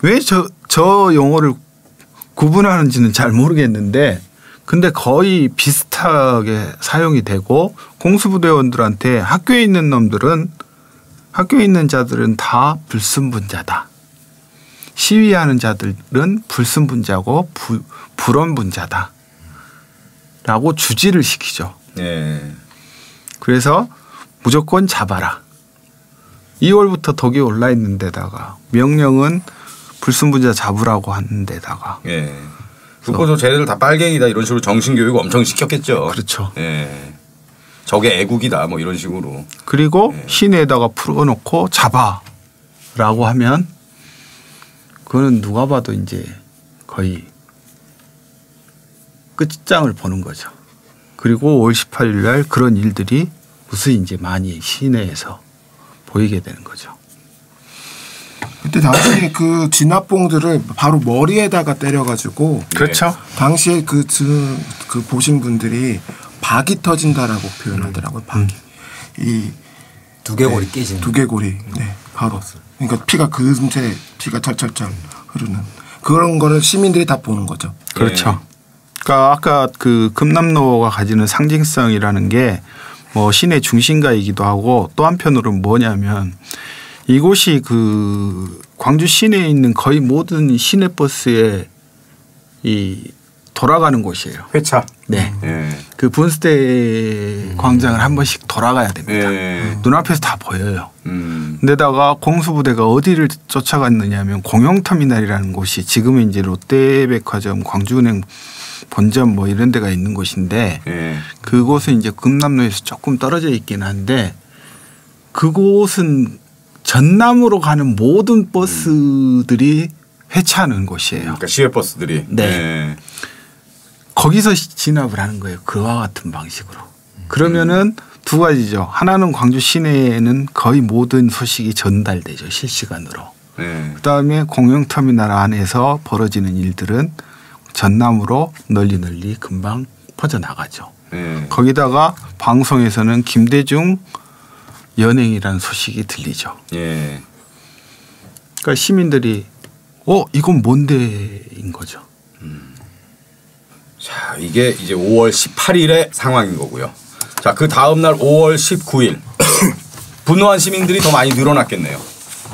왜 저, 저 용어를 구분하는지는 잘 모르겠는데 근데 거의 비슷하게 사용이 되고 공수부대원들한테 학교에 있는 놈들은 학교에 있는 자들은 다 불순분자다. 시위하는 자들은 불순분자고 부, 불온분자다. 라고 주지를 시키죠. 네. 그래서 무조건 잡아라. 이월부터 덕이 올라있는 데다가 명령은 불순분자 잡으라고 하는 데다가. 네. 그래서 쟤네들 다 빨갱이다 이런 식으로 정신교육 엄청 시켰겠죠. 그렇죠. 네. 적의 애국이다 뭐 이런 식으로. 그리고 예. 시내에다가 풀어놓고 잡아라고 하면 그거는 누가 봐도 이제 거의 끝장을 보는 거죠. 그리고 오월 십팔일 날 그런 일들이 무슨 이제 많이 시내에서 보이게 되는 거죠. 그때 당시 그 진압봉들을 바로 머리에다가 때려가지고 그렇죠. 당시에 그, 그 보신 분들이 박이 터진다라고 표현하더라고요. 박이 음. 이 두개골이 네, 깨지는 두개골이 네 바로 그러니까 피가 금세 피가 철철철 흐르는 그런 거를 시민들이 다 보는 거죠. 그렇죠. 네. 그러니까 아까 그 금남로가 가지는 상징성이라는 게 뭐 시내 중심가이기도 하고 또 한편으로는 뭐냐면 이곳이 그 광주 시내에 있는 거의 모든 시내버스의 이 돌아가는 곳이에요. 회차. 네. 네. 그 분수대 음. 광장을 한 번씩 돌아가야 됩니다. 네. 눈앞에서 다 보여요. 음. 근데다가 공수부대가 어디를 쫓아갔느냐 하면 공영터미널이라는 곳이 지금은 이제 롯데백화점, 광주은행 본점 뭐 이런 데가 있는 곳인데 네. 그곳은 이제 금남로에서 조금 떨어져 있긴 한데 그곳은 전남으로 가는 모든 버스들이 회차하는 곳이에요. 그러니까 시외버스들이. 네. 네. 거기서 진압을 하는 거예요. 그와 같은 방식으로. 그러면은 두 가지죠. 하나는 광주 시내에는 거의 모든 소식이 전달되죠. 실시간으로. 네. 그다음에 공영터미널 안에서 벌어지는 일들은 전남으로 널리 널리 금방 퍼져나가죠. 네. 거기다가 방송에서는 김대중 연행이라는 소식이 들리죠. 네. 그러니까 시민들이 어 이건 뭔데인 거죠. 음. 자, 이게 이제 오월 십팔일의 상황인 거고요. 자, 그 다음 날 오월 십구일. 분노한 시민들이 더 많이 늘어났겠네요.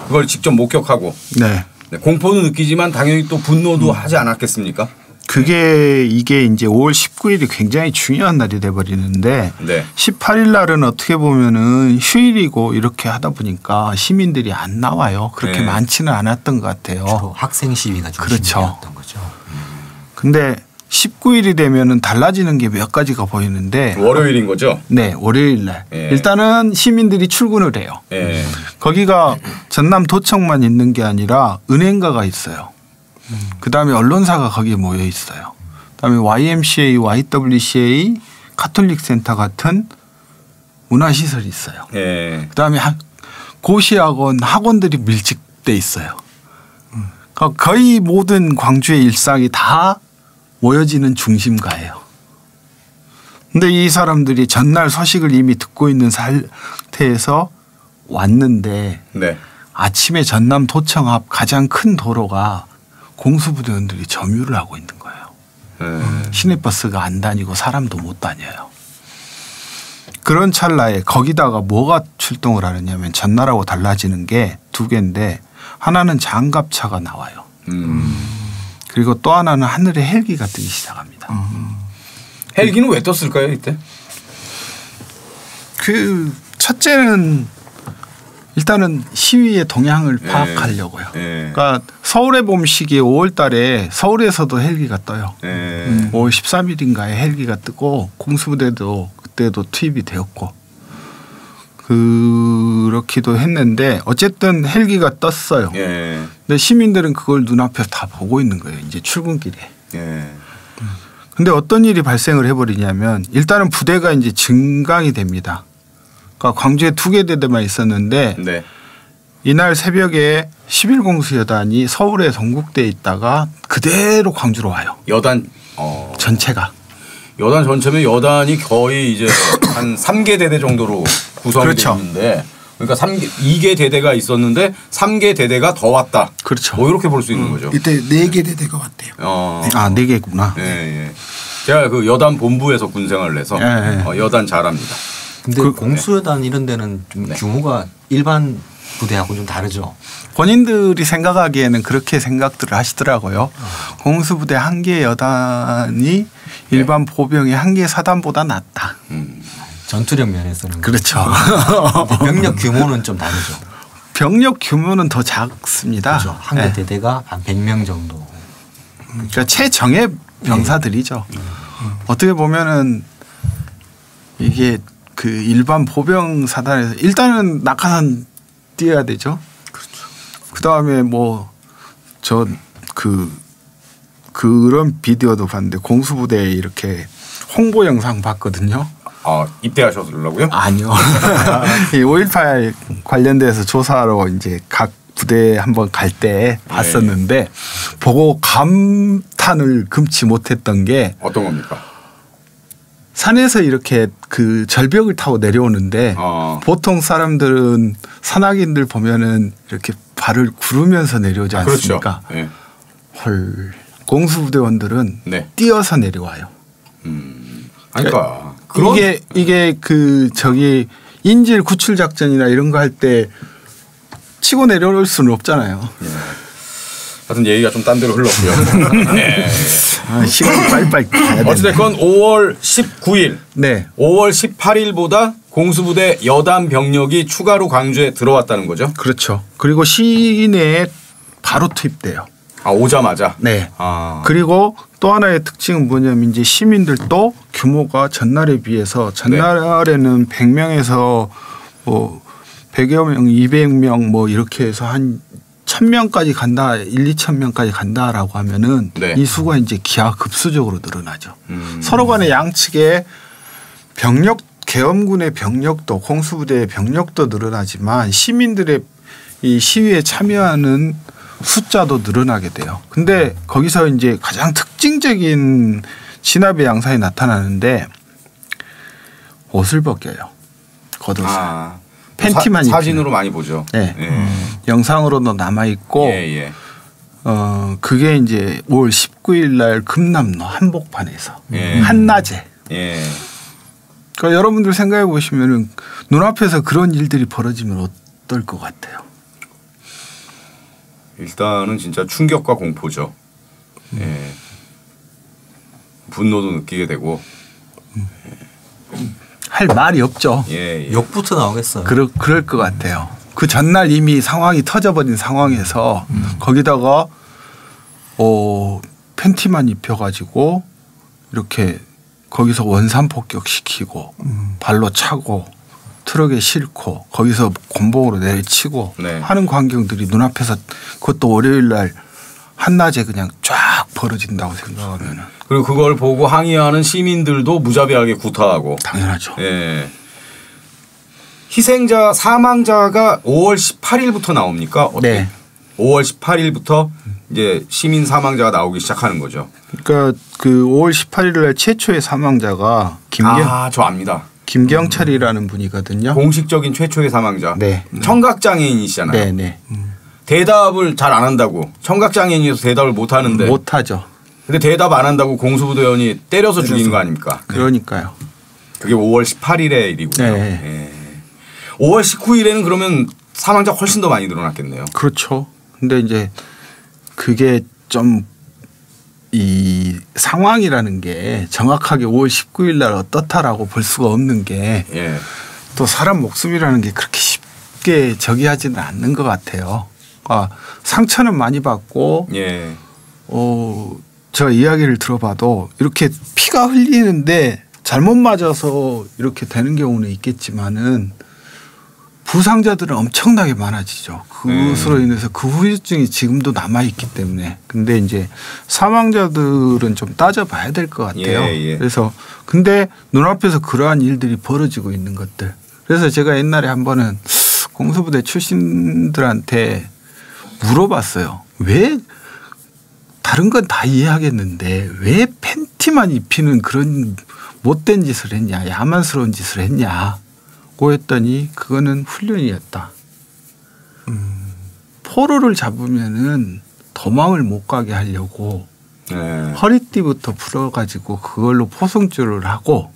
그걸 직접 목격하고. 네. 네, 공포도 느끼지만 당연히 또 분노도 음. 하지 않았겠습니까? 그게 이게 이제 오월 십구일이 굉장히 중요한 날이 돼 버리는데 네. 십팔일 날은 어떻게 보면은 휴일이고 이렇게 하다 보니까 시민들이 안 나와요. 그렇게 네. 많지는 않았던 것 같아요. 주로 학생 시위가 좀 심했던 거죠. 근데 십구일이 되면은 달라지는 게 몇 가지가 보이는데 월요일인 거죠? 네, 월요일 날 예. 일단은 시민들이 출근을 해요. 예. 거기가 전남 도청만 있는 게 아니라 은행가가 있어요. 음. 그다음에 언론사가 거기에 모여 있어요. 그다음에 와이엠씨에이, 와이더블유씨에이, 카톨릭센터 같은 문화시설이 있어요. 예. 그다음에 고시학원, 학원들이 밀집돼 있어요. 음. 그러니까 거의 모든 광주의 일상이 다 모여지는 중심가예요. 근데 이 사람들이 전날 소식을 이미 듣고 있는 상태에서 왔는데 네. 아침에 전남 도청 앞 가장 큰 도로가 공수부대원들이 점유를 하고 있는 거예요. 네. 시내버스가 안 다니고 사람도 못 다녀요. 그런 찰나에 거기다가 뭐가 출동을 하느냐면 전날하고 달라지는 게 두 개인데 하나는 장갑차가 나와요. 음. 그리고 또 하나는 하늘에 헬기가 뜨기 시작합니다. 음. 헬기는 왜 떴을까요 이때? 그 첫째는 일단은 시위의 동향을 예. 파악하려고요. 예. 그러니까 서울의 봄 시기에 오월 달에 서울에서도 헬기가 떠요. 예. 음. 오월 십삼일인가에 헬기가 뜨고 공수부대도 그때도 투입이 되었고 그렇기도 했는데 어쨌든 헬기가 떴어요. 예. 근데 시민들은 그걸 눈앞에서 다 보고 있는 거예요. 이제 출근길에. 예. 근데 어떤 일이 발생을 해버리냐면 일단은 부대가 이제 증강이 됩니다. 그러니까 광주에 두 개 대대만 있었는데 네. 이날 새벽에 십일 공수 여단이 서울의 전북대에 있다가 그대로 광주로 와요. 여단 어. 전체가. 여단 전체면 여단이 거의 이제 한 삼 개 대대 정도로 구성이 그렇죠. 돼 있는데 그러니까 삼 개, 이 개 대대가 있었는데 삼 개 대대가 더 왔다. 그렇죠. 뭐 이렇게 볼 수 있는 음. 거죠. 이때 네 개 대대가 왔대요. 어. 네. 아, 네 개구나. 예, 예. 제가 그 여단 본부에서 군생활을 해서 예, 예. 어, 여단 잘합니다. 근데 그 공수여단 네. 이런 데는 좀 네. 규모가 일반 부대하고 좀 다르죠. 본인들이 생각하기에는 그렇게 생각들을 하시더라고요. 어. 공수부대 한 개 여단이 일반 네. 보병의 한 개 사단보다 낫다. 음. 전투력 면에서는. 그렇죠. 병력 규모는 좀 다르죠. 병력 규모는 더 작습니다. 그렇죠. 한 개 네. 대대가 한 백 명 정도. 그러니까 최정예 병사들이죠. 네. 어떻게 보면은 이게 그 일반 보병 사단에서 일단은 낙하산 뛰어야 되죠. 그렇죠. 그다음에 뭐 저 그 그런 비디오도 봤는데 공수부대에 이렇게 홍보 영상 봤거든요. 아, 입대하셨으려고요? 아니요. 오일팔 관련돼서 조사하러 이제 각 부대에 한번 갈 때 봤었는데 네. 보고 감탄을 금치 못했던 게 어떤 겁니까? 산에서 이렇게 그 절벽을 타고 내려오는데 어. 보통 사람들은 산악인들 보면은 이렇게 발을 구르면서 내려오지 않습니까? 그렇죠. 네. 헐, 공수부대원들은 네. 뛰어서 내려와요. 음, 그러니까 이게 이게 그 저기 인질 구출 작전이나 이런 거 할 때 치고 내려올 수는 없잖아요. 네. 하여튼 얘기가 좀 딴 데로 흘렀고요. 네. 아, 시간이 빨리빨리 가야 돼. 어찌됐건 오월 십구일, 네. 오월 십팔일보다 공수부대 여단 병력이 추가로 광주에 들어왔다는 거죠? 그렇죠. 그리고 시내에 바로 투입돼요. 아, 오자마자? 네. 아. 그리고 또 하나의 특징은 뭐냐면 이제 시민들도 규모가 전날에 비해서 전날에는 네. 백 명에서 뭐 백여 명, 이백 명 뭐 이렇게 해서 한 천 명까지 간다, 일, 이천 명까지 간다라고 하면은 네. 이 수가 이제 기하급수적으로 늘어나죠. 음. 서로 간의 양측의 병력, 계엄군의 병력도 공수부대의 병력도 늘어나지만 시민들의 이 시위에 참여하는 숫자도 늘어나게 돼요. 근데 거기서 이제 가장 특징적인 진압의 양상이 나타나는데 옷을 벗겨요. 겉옷을. 아. 팬티만 사, 사진으로 입히는. 많이 보죠. 네. 음. 영상으로도 남아 있고, 예, 예. 어 그게 이제 오월 십구일 날 금남로 한복판에서 예. 한낮에. 예. 그러니까 여러분들 생각해 보시면은 눈앞에서 그런 일들이 벌어지면 어떨 것 같아요? 일단은 진짜 충격과 공포죠. 음. 예. 분노도 느끼게 되고. 음. 예. 할 말이 없죠. 예, 예. 욕부터 나오겠어요. 그러, 그럴 것 같아요. 그 전날 이미 상황이 터져버린 상황에서 음. 거기다가 어, 팬티만 입혀가지고 이렇게 거기서 원산 폭격시키고 음. 발로 차고 트럭에 싣고 거기서 곤봉으로 내리치고 네. 하는 광경들이 눈앞에서 그것도 월요일 날 한낮에 그냥 쫙 벌어진다고 생각하면은 그리고 그걸 보고 항의하는 시민들도 무자비하게 구타하고 당연하죠. 예. 희생자 사망자가 오월 십팔일부터 나옵니까? 어때? 네. 오월 십팔일부터 이제 시민 사망자가 나오기 시작하는 거죠. 그러니까 그 오월 십팔일 날 최초의 사망자가 김경 아, 저 압니다. 김경철이라는 음. 분이거든요. 공식적인 최초의 사망자. 네. 청각 장애인이시잖아요. 네, 네. 음. 대답을 잘 안 한다고 청각장애인이어서 대답을 못 하는데 못하죠. 근데 대답 안 한다고 공수부대원이 때려서, 때려서 죽인 거 아닙니까? 그러니까요. 그게 오월 십팔일의 일이고요. 네. 네. 오월 십구일에는 그러면 사망자 훨씬 더 많이 늘어났겠네요. 그렇죠. 근데 이제 그게 좀 이 상황이라는 게 정확하게 오월 십구일 날 어떻다라고 볼 수가 없는 게 또 네. 사람 목숨이라는 게 그렇게 쉽게 저기하지는 않는 것 같아요. 아, 상처는 많이 받고 예. 어, 저 이야기를 들어봐도 이렇게 피가 흘리는데 잘못 맞아서 이렇게 되는 경우는 있겠지만은 부상자들은 엄청나게 많아지죠. 그것으로 예. 인해서 그 후유증이 지금도 남아있기 때문에. 근데 이제 사망자들은 좀 따져봐야 될 것 같아요. 예, 예. 그래서 근데 눈앞에서 그러한 일들이 벌어지고 있는 것들. 그래서 제가 옛날에 한 번은 공수부대 출신들한테 물어봤어요. 왜 다른 건 다 이해하겠는데 왜 팬티만 입히는 그런 못된 짓을 했냐, 야만스러운 짓을 했냐고 했더니 그거는 훈련이었다. 음. 포로를 잡으면은 도망을 못 가게 하려고 네. 허리띠부터 풀어가지고 그걸로 포승줄을 하고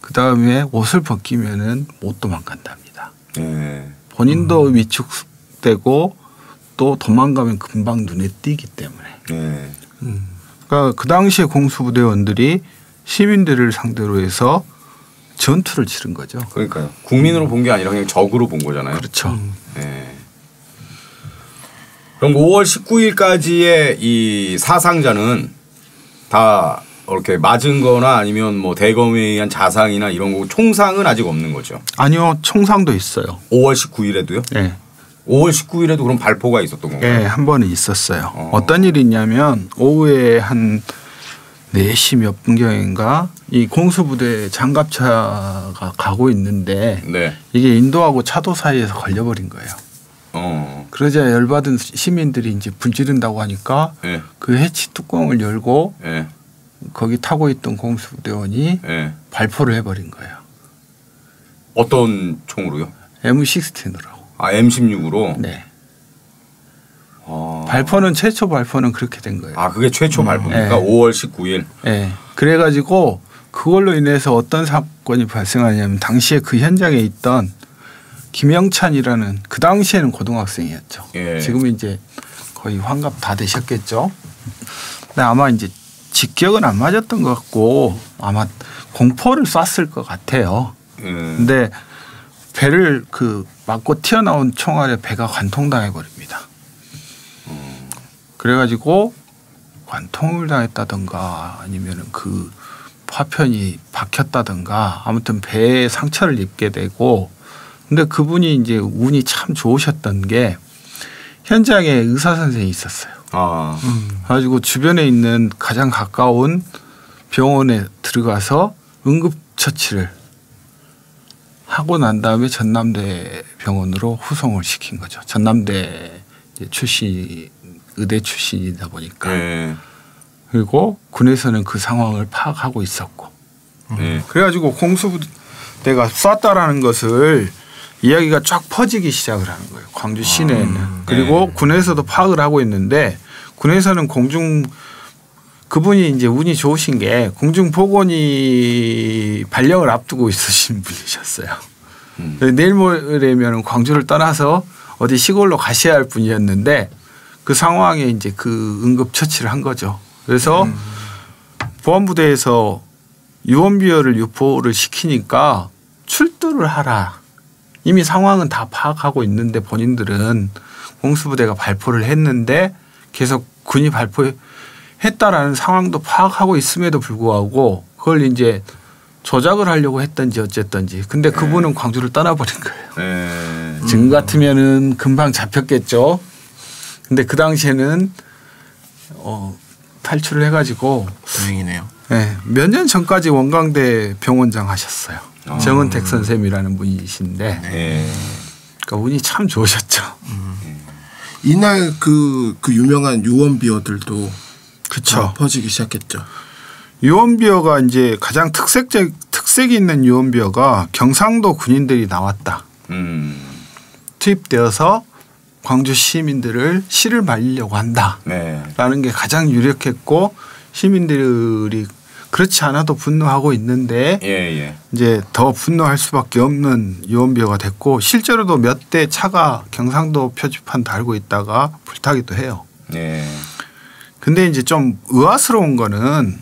그 다음에 옷을 벗기면은 못 도망간답니다. 네. 본인도 음. 위축되고 또 도망가면 금방 눈에 띄기 때문에. 네. 음. 그러니까 그 당시에 공수부대원들이 시민들을 상대로 해서 전투를 치른 거죠. 그러니까요. 국민으로 본 게 아니라 그냥 적으로 본 거잖아요. 그렇죠. 음. 네. 그럼 오월 십구 일까지의 이 사상자는 다 이렇게 맞은 거나 아니면 뭐 대검에 의한 자상이나 이런 거고 총상은 아직 없는 거죠? 아니요. 총상도 있어요. 오월 십구일에도요? 네. 오월 십구일에도 그럼 발포가 있었던 건가요? 네. 한 번은 있었어요. 어. 어떤 일이 있냐면 오후에 한 네시 몇 분경인가 이 공수부대 장갑차가 가고 있는데 네. 이게 인도하고 차도 사이에서 걸려버린 거예요. 어. 그러자 열받은 시민들이 이제 분지른다고 하니까 네. 그 해치 뚜껑을 열고 네. 거기 타고 있던 공수부대원이 네. 발포를 해버린 거예요. 어떤 총으로요? 엠십육으로. 아 엠십육으로? 네. 어. 발포는 최초 발포는 그렇게 된 거예요. 아 그게 최초 음. 발포입니까? 네. 오월 십구일. 네. 그래가지고 그걸로 인해서 어떤 사건이 발생하냐면 당시에 그 현장에 있던 김영찬이라는 그 당시에는 고등학생이었죠. 예. 지금 이제 거의 환갑 다 되셨겠죠. 근데 아마 이제 직격은 안 맞았던 것 같고 아마 공포를 쐈을 것 같아요. 예. 근데 배를 그 맞고 튀어나온 총알에 배가 관통당해 버립니다. 음. 그래가지고 관통을 당했다든가 아니면은 그 파편이 박혔다든가 아무튼 배에 상처를 입게 되고. 근데 그분이 이제 운이 참 좋으셨던 게 현장에 의사 선생이 있었어요. 아. 음. 가지고 주변에 있는 가장 가까운 병원에 들어가서 응급 처치를 하고 난 다음에 전남대 병원으로 후송을 시킨 거죠. 전남대 출신 의대 출신이다 보니까. 네. 그리고 군에서는 그 상황을 파악하고 있었고. 네. 그래가지고 공수부대가 쐈다라는 것을 이야기가 쫙 퍼지기 시작을 하는 거예요. 광주 시내에는. 아, 그리고 네. 군에서도 파악을 하고 있는데 군에서는 공중 그분이 이제 운이 좋으신 게 공중보건이 발령을 앞두고 있으신 분이셨어요. 음. 내일 모레면 광주를 떠나서 어디 시골로 가셔야 할 분이었는데 그 상황에 이제 그 응급처치를 한 거죠. 그래서 음. 보안부대에서 유언비어를 유포를 시키니까 출두를 하라. 이미 상황은 다 파악하고 있는데 본인들은 공수부대가 발포를 했는데 계속 군이 발포했다라는 상황도 파악하고 있음에도 불구하고 그걸 이제 조작을 하려고 했던지 어쨌든지. 근데 네. 그분은 광주를 떠나버린 거예요. 네. 지금 같으면은 금방 잡혔겠죠. 근데 그 당시에는 어, 탈출을 해가지고. 다행이네요. 네. 몇 년 전까지 원광대 병원장 하셨어요. 정은택 선생님이라는 분이신데 네. 그러니까 운이 참 좋으셨죠. 음. 이날 그, 그 유명한 유언비어들도 그쵸. 퍼지기 시작했죠. 유언비어가 이제 가장 특색적, 특색이 있는 유언비어가 경상도 군인들이 나왔다. 음. 투입되어서 광주 시민들을 시를 말리려고 한다. 네. 라는 게 가장 유력했고 시민들이 그렇지 않아도 분노하고 있는데 예, 예. 이제 더 분노할 수밖에 없는 유언비어가 됐고 실제로도 몇 대 차가 경상도 표지판 달고 있다가 불타기도 해요. 예. 근데 이제 좀 의아스러운 거는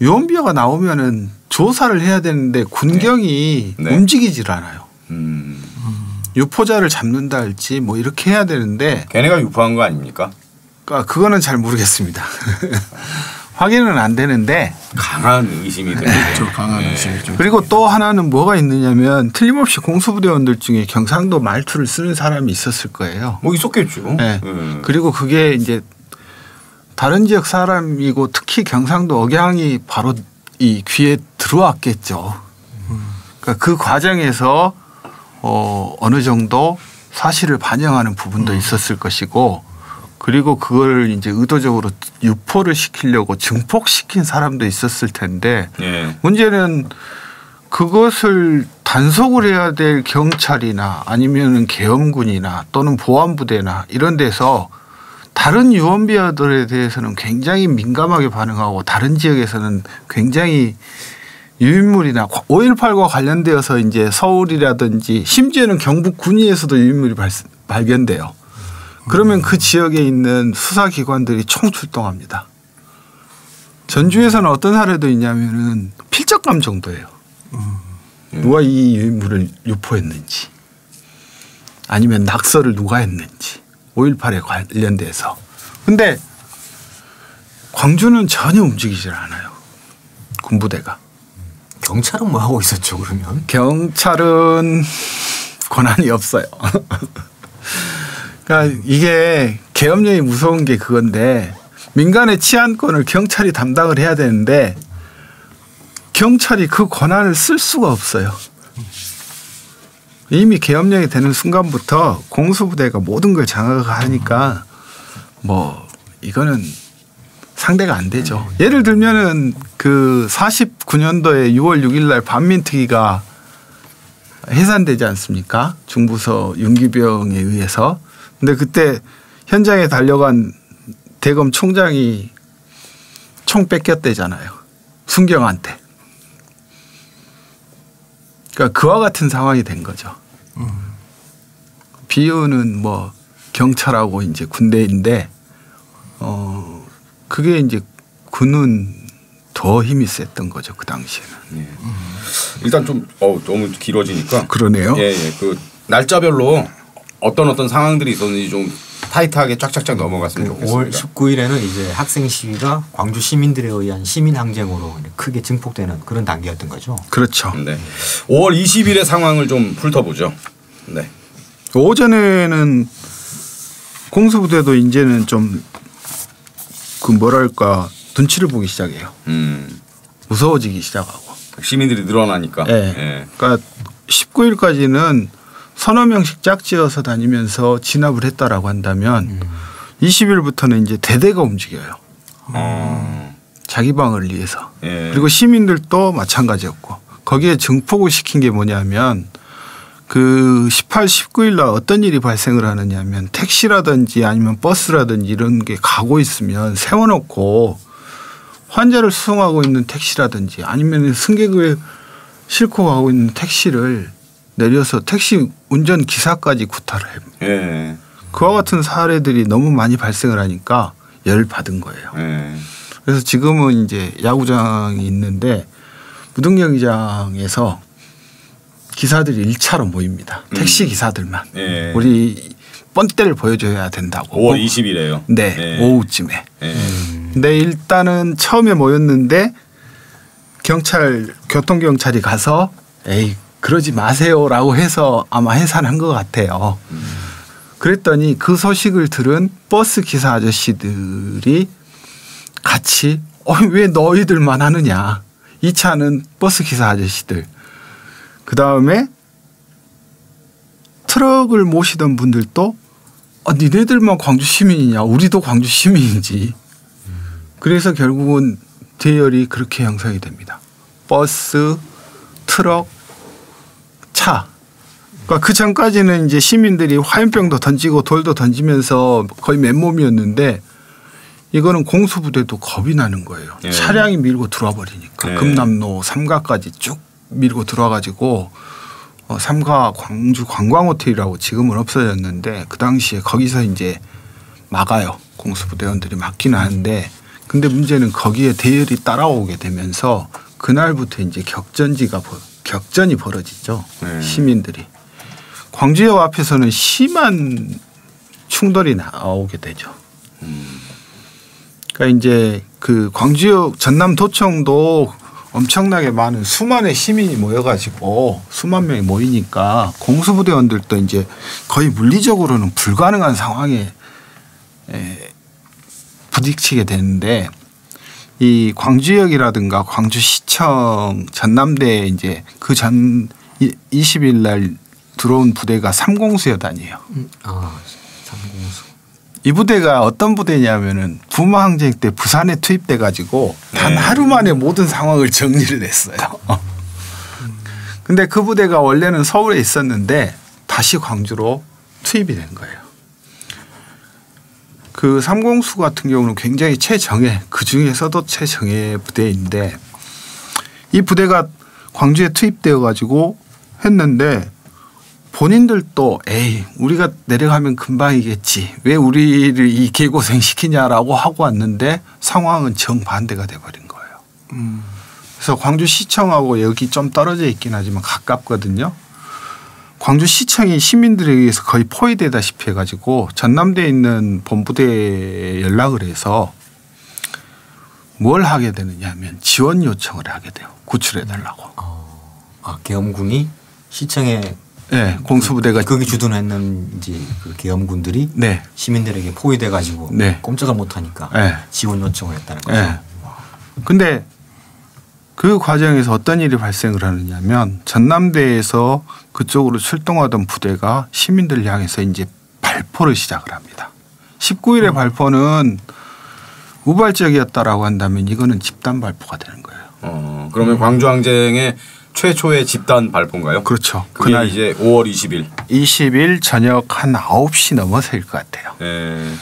유언비어가 나오면은 조사를 해야 되는데 군경이 네. 네. 움직이질 않아요. 음. 유포자를 잡는다 할지 뭐 이렇게 해야 되는데 걔네가 유포한 거 아닙니까? 그러니까 그거는 잘 모르겠습니다. 확인은 안 되는데 강한 의심이 되죠. 네. 강한 네. 의심. 그리고 또 하나는 뭐가 있느냐면 틀림없이 공수부대원들 중에 경상도 말투를 쓰는 사람이 있었을 거예요. 뭐 있었겠죠. 네. 네. 그리고 그게 이제 다른 지역 사람이고 특히 경상도 억양이 바로 이 귀에 들어왔겠죠. 그러니까 그 과정에서 어 어느 정도 사실을 반영하는 부분도 음. 있었을 것이고. 그리고 그걸 이제 의도적으로 유포를 시키려고 증폭시킨 사람도 있었을 텐데 예. 문제는 그것을 단속을 해야 될 경찰이나 아니면 계엄군이나 또는 보안부대나 이런 데서 다른 유언비어들에 대해서는 굉장히 민감하게 반응하고 다른 지역에서는 굉장히 유인물이나 오일팔과 관련되어서 이제 서울이라든지 심지어는 경북 군위에서도 유인물이 발, 발견돼요. 그러면 그 지역에 있는 수사기관들이 총출동합니다. 전주에서는 어떤 사례도 있냐면은 필적감 정도예요. 음. 누가 이 유인물을 유포했는지 아니면 낙서를 누가 했는지 오일팔에 관련돼서. 근데 광주는 전혀 움직이질 않아요. 군부대가. 경찰은 뭐 하고 있었죠 그러면? 경찰은 권한이 없어요. 그러니까 이게 계엄령이 무서운 게 그건데 민간의 치안권을 경찰이 담당을 해야 되는데 경찰이 그 권한을 쓸 수가 없어요. 이미 계엄령이 되는 순간부터 공수부대가 모든 걸 장악하니까 뭐 이거는 상대가 안 되죠. 예를 들면은 그 사십구 년도에 유월 육일 날 반민특위가 해산되지 않습니까? 중부서 윤기병에 의해서. 근데 그때 현장에 달려간 대검 총장이 총 뺏겼대잖아요. 순경한테. 그러니까 그와 같은 상황이 된 거죠. 음. 비유는 뭐 경찰하고 이제 군대인데 어 그게 이제 군은 더 힘이 셌던 거죠 그 당시에는. 예. 음. 일단 좀 어우, 너무 길어지니까. 그러네요. 예, 예. 그 날짜별로 어떤 어떤 상황들이 있었는지 좀 타이트하게 쫙쫙쫙 넘어갔으면 좋겠습니다. 오월 십구일에는 이제 학생 시위가 광주 시민들에 의한 시민 항쟁으로 크게 증폭되는 그런 단계였던 거죠. 그렇죠. 네. 오월 이십일의 상황을 좀 훑어보죠. 네. 오전에는 공수부대도 이제는 좀 그 뭐랄까 눈치를 보기 시작해요. 음. 무서워지기 시작하고. 시민들이 늘어나니까. 네. 네. 그러니까 십구일까지는 서너 명씩 짝지어서 다니면서 진압을 했다라고 한다면 음. 이십일부터는 이제 대대가 움직여요. 음. 자기 방어를 위해서. 예. 그리고 시민들도 마찬가지였고 거기에 증폭을 시킨 게 뭐냐면 그 십팔, 십구일 날 어떤 일이 발생을 하느냐 하면 택시라든지 아니면 버스라든지 이런 게 가고 있으면 세워놓고 환자를 수송하고 있는 택시라든지 아니면 승객을 싣고 가고 있는 택시를 내려서 택시 운전 기사까지 구타를 해요. 예. 그와 같은 사례들이 너무 많이 발생을 하니까 열 받은 거예요. 예. 그래서 지금은 이제 야구장이 있는데 무등경기장에서 기사들이 일차로 모입니다. 택시 기사들만. 예. 우리 뻔때를 보여줘야 된다고. 오월 이십일에요. 네. 예. 오후쯤에. 예. 근데 일단은 처음에 모였는데 경찰 교통경찰이 가서 에이 그러지 마세요라고 해서 아마 해산한 것 같아요. 음. 그랬더니 그 소식을 들은 버스 기사 아저씨들이 같이 어, 왜 너희들만 하느냐. 이 차는 버스 기사 아저씨들. 그다음에 트럭을 모시던 분들도 아, 니네들만 광주 시민이냐. 우리도 광주 시민이지. 그래서 결국은 대열이 그렇게 형성이 됩니다. 버스, 트럭, 차. 그러니까 그 전까지는 이제 시민들이 화염병도 던지고 돌도 던지면서 거의 맨몸이었는데 이거는 공수부대도 겁이 나는 거예요. 네. 차량이 밀고 들어와 버리니까. 네. 금남로 삼가까지 쭉 밀고 들어와 가지고 어, 삼가 광주 관광호텔이라고 지금은 없어졌는데 그 당시에 거기서 이제 막아요. 공수부대원들이 막기는 하는데 근데 문제는 거기에 대열이 따라오게 되면서 그날부터 이제 격전지가 보여요. 격전이 벌어지죠. 네. 시민들이. 광주역 앞에서는 심한 충돌이 나오게 되죠. 음. 그러니까 이제 그 광주역 전남도청도 엄청나게 많은 수만의 시민이 모여가지고 수만 명이 모이니까 공수부대원들도 이제 거의 물리적으로는 불가능한 상황에 에 부딪히게 되는데 이 광주역이라든가 광주시청 전남대에 이제 그 전 이십일 날 들어온 부대가 삼공수여단이에요. 음. 아, 삼공수. 이 부대가 어떤 부대냐면은 부마 항쟁 때 부산에 투입돼 가지고 네. 단 하루 만에 모든 상황을 정리를 했어요. 근데 그 부대가 원래는 서울에 있었는데 다시 광주로 투입이 된 거예요. 그 삼공수 같은 경우는 굉장히 최정예 그중에서도 최정예 부대인데 이 부대가 광주에 투입되어 가지고 했는데 본인들도 에이 우리가 내려가면 금방이겠지 왜 우리를 이 개고생 시키냐라고 하고 왔는데 상황은 정반대가 돼버린 거예요. 음. 그래서 광주시청하고 여기 좀 떨어져 있긴 하지만 가깝거든요. 광주시청이 시민들에 의해서 거의 포위되다시피 해가지고 전남대에 있는 본부대에 연락을 해서 뭘 하게 되느냐 하면 지원 요청을 하게 돼요. 구출해달라고. 어. 아, 계엄군이 시청에 네, 공수부대가 그, 거기 주둔했는지 그 계엄군들이 네. 시민들에게 포위돼 가지고 네. 꼼짝을 못하니까 네. 지원 요청을 했다는 거죠. 네. 근데 그 과정에서 어떤 일이 발생을 하느냐 하면 전남대에서 그쪽으로 출동하던 부대가 시민들을 향해서 이제 발포를 시작을 합니다. 십구 일의 음. 발포는 우발적이었다라고 한다면 이거는 집단 발포가 되는 거예요. 어, 그러면 음. 광주항쟁의 최초의 집단 발포인가요? 그렇죠. 그날 이제 오월 이십일. 이십일 저녁 한 아홉 시 넘어서일 것 같아요. 네.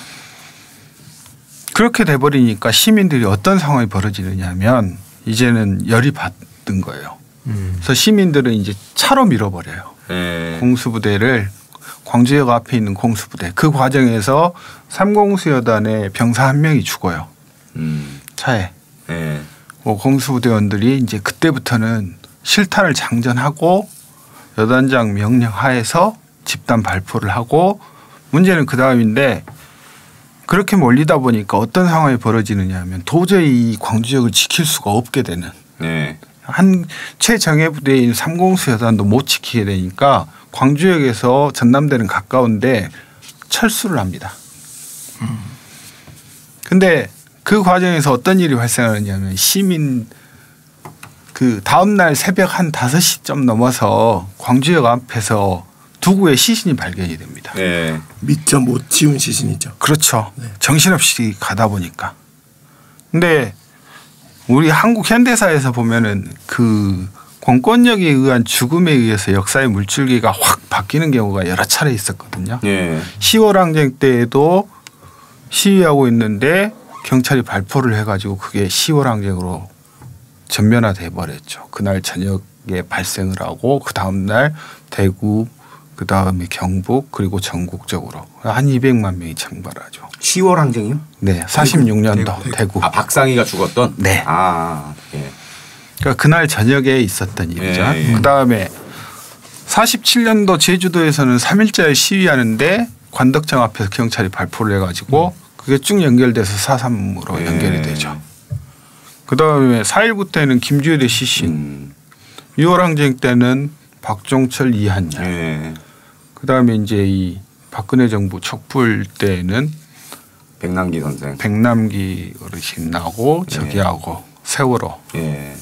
그렇게 돼버리니까 시민들이 어떤 상황이 벌어지느냐면 이제는 열이 받은 거예요. 음. 그래서 시민들은 이제 차로 밀어버려요. 네. 공수부대를 광주역 앞에 있는 공수부대. 그 과정에서 삼공수여단의 병사 한 명이 죽어요. 음. 차에. 네. 뭐 공수부대원들이 이제 그때부터는 실탄을 장전하고 여단장 명령하에서 집단 발포를 하고 문제는 그 다음인데 그렇게 몰리다 보니까 어떤 상황이 벌어지느냐 하면 도저히 이 광주역을 지킬 수가 없게 되는 네. 한 최정예 부대인 삼공수여단도 못 지키게 되니까 광주역에서 전남대는 가까운데 철수를 합니다. 근데 그 과정에서 어떤 일이 발생하느냐 하면 시민 그 다음 날 새벽 한 다섯 시쯤 넘어서 광주역 앞에서 두 구의 시신이 발견이 됩니다. 네. 미처 못 지운 시신이죠. 그렇죠. 네. 정신없이 가다 보니까. 근데 우리 한국 현대사에서 보면은 그 공권력에 의한 죽음에 의해서 역사의 물줄기가 확 바뀌는 경우가 여러 차례 있었거든요. 네. 시월 항쟁 때에도 시위하고 있는데 경찰이 발포를 해가지고 그게 시월 항쟁으로 전면화돼 버렸죠. 그날 저녁에 발생을 하고 그 다음 날 대구, 그 다음에 경북, 그리고 전국적으로 한 이백만 명이 창발하죠. 시월 항쟁이요? 네, 사십육 년도 대구. 대구. 아, 박상희가 죽었던? 네. 아, 예. 그러니까 그날 저녁에 있었던 일이죠. 예, 예. 그 다음에 사십칠 년도 제주도에서는 삼일절 시위하는데 관덕정 앞에서 경찰이 발포를 해가지고 음. 그게 쭉 연결돼서 사점삼으로 예. 연결이 되죠. 그다음에 사점일구 때는 김주일의 시신, 음. 유월 항쟁 때는 박종철, 이한열, 네. 그다음에 이제 이 박근혜 정부 촛불 때는 백남기 선생, 백남기 어르신 나고 네. 저기하고 세월호, 네.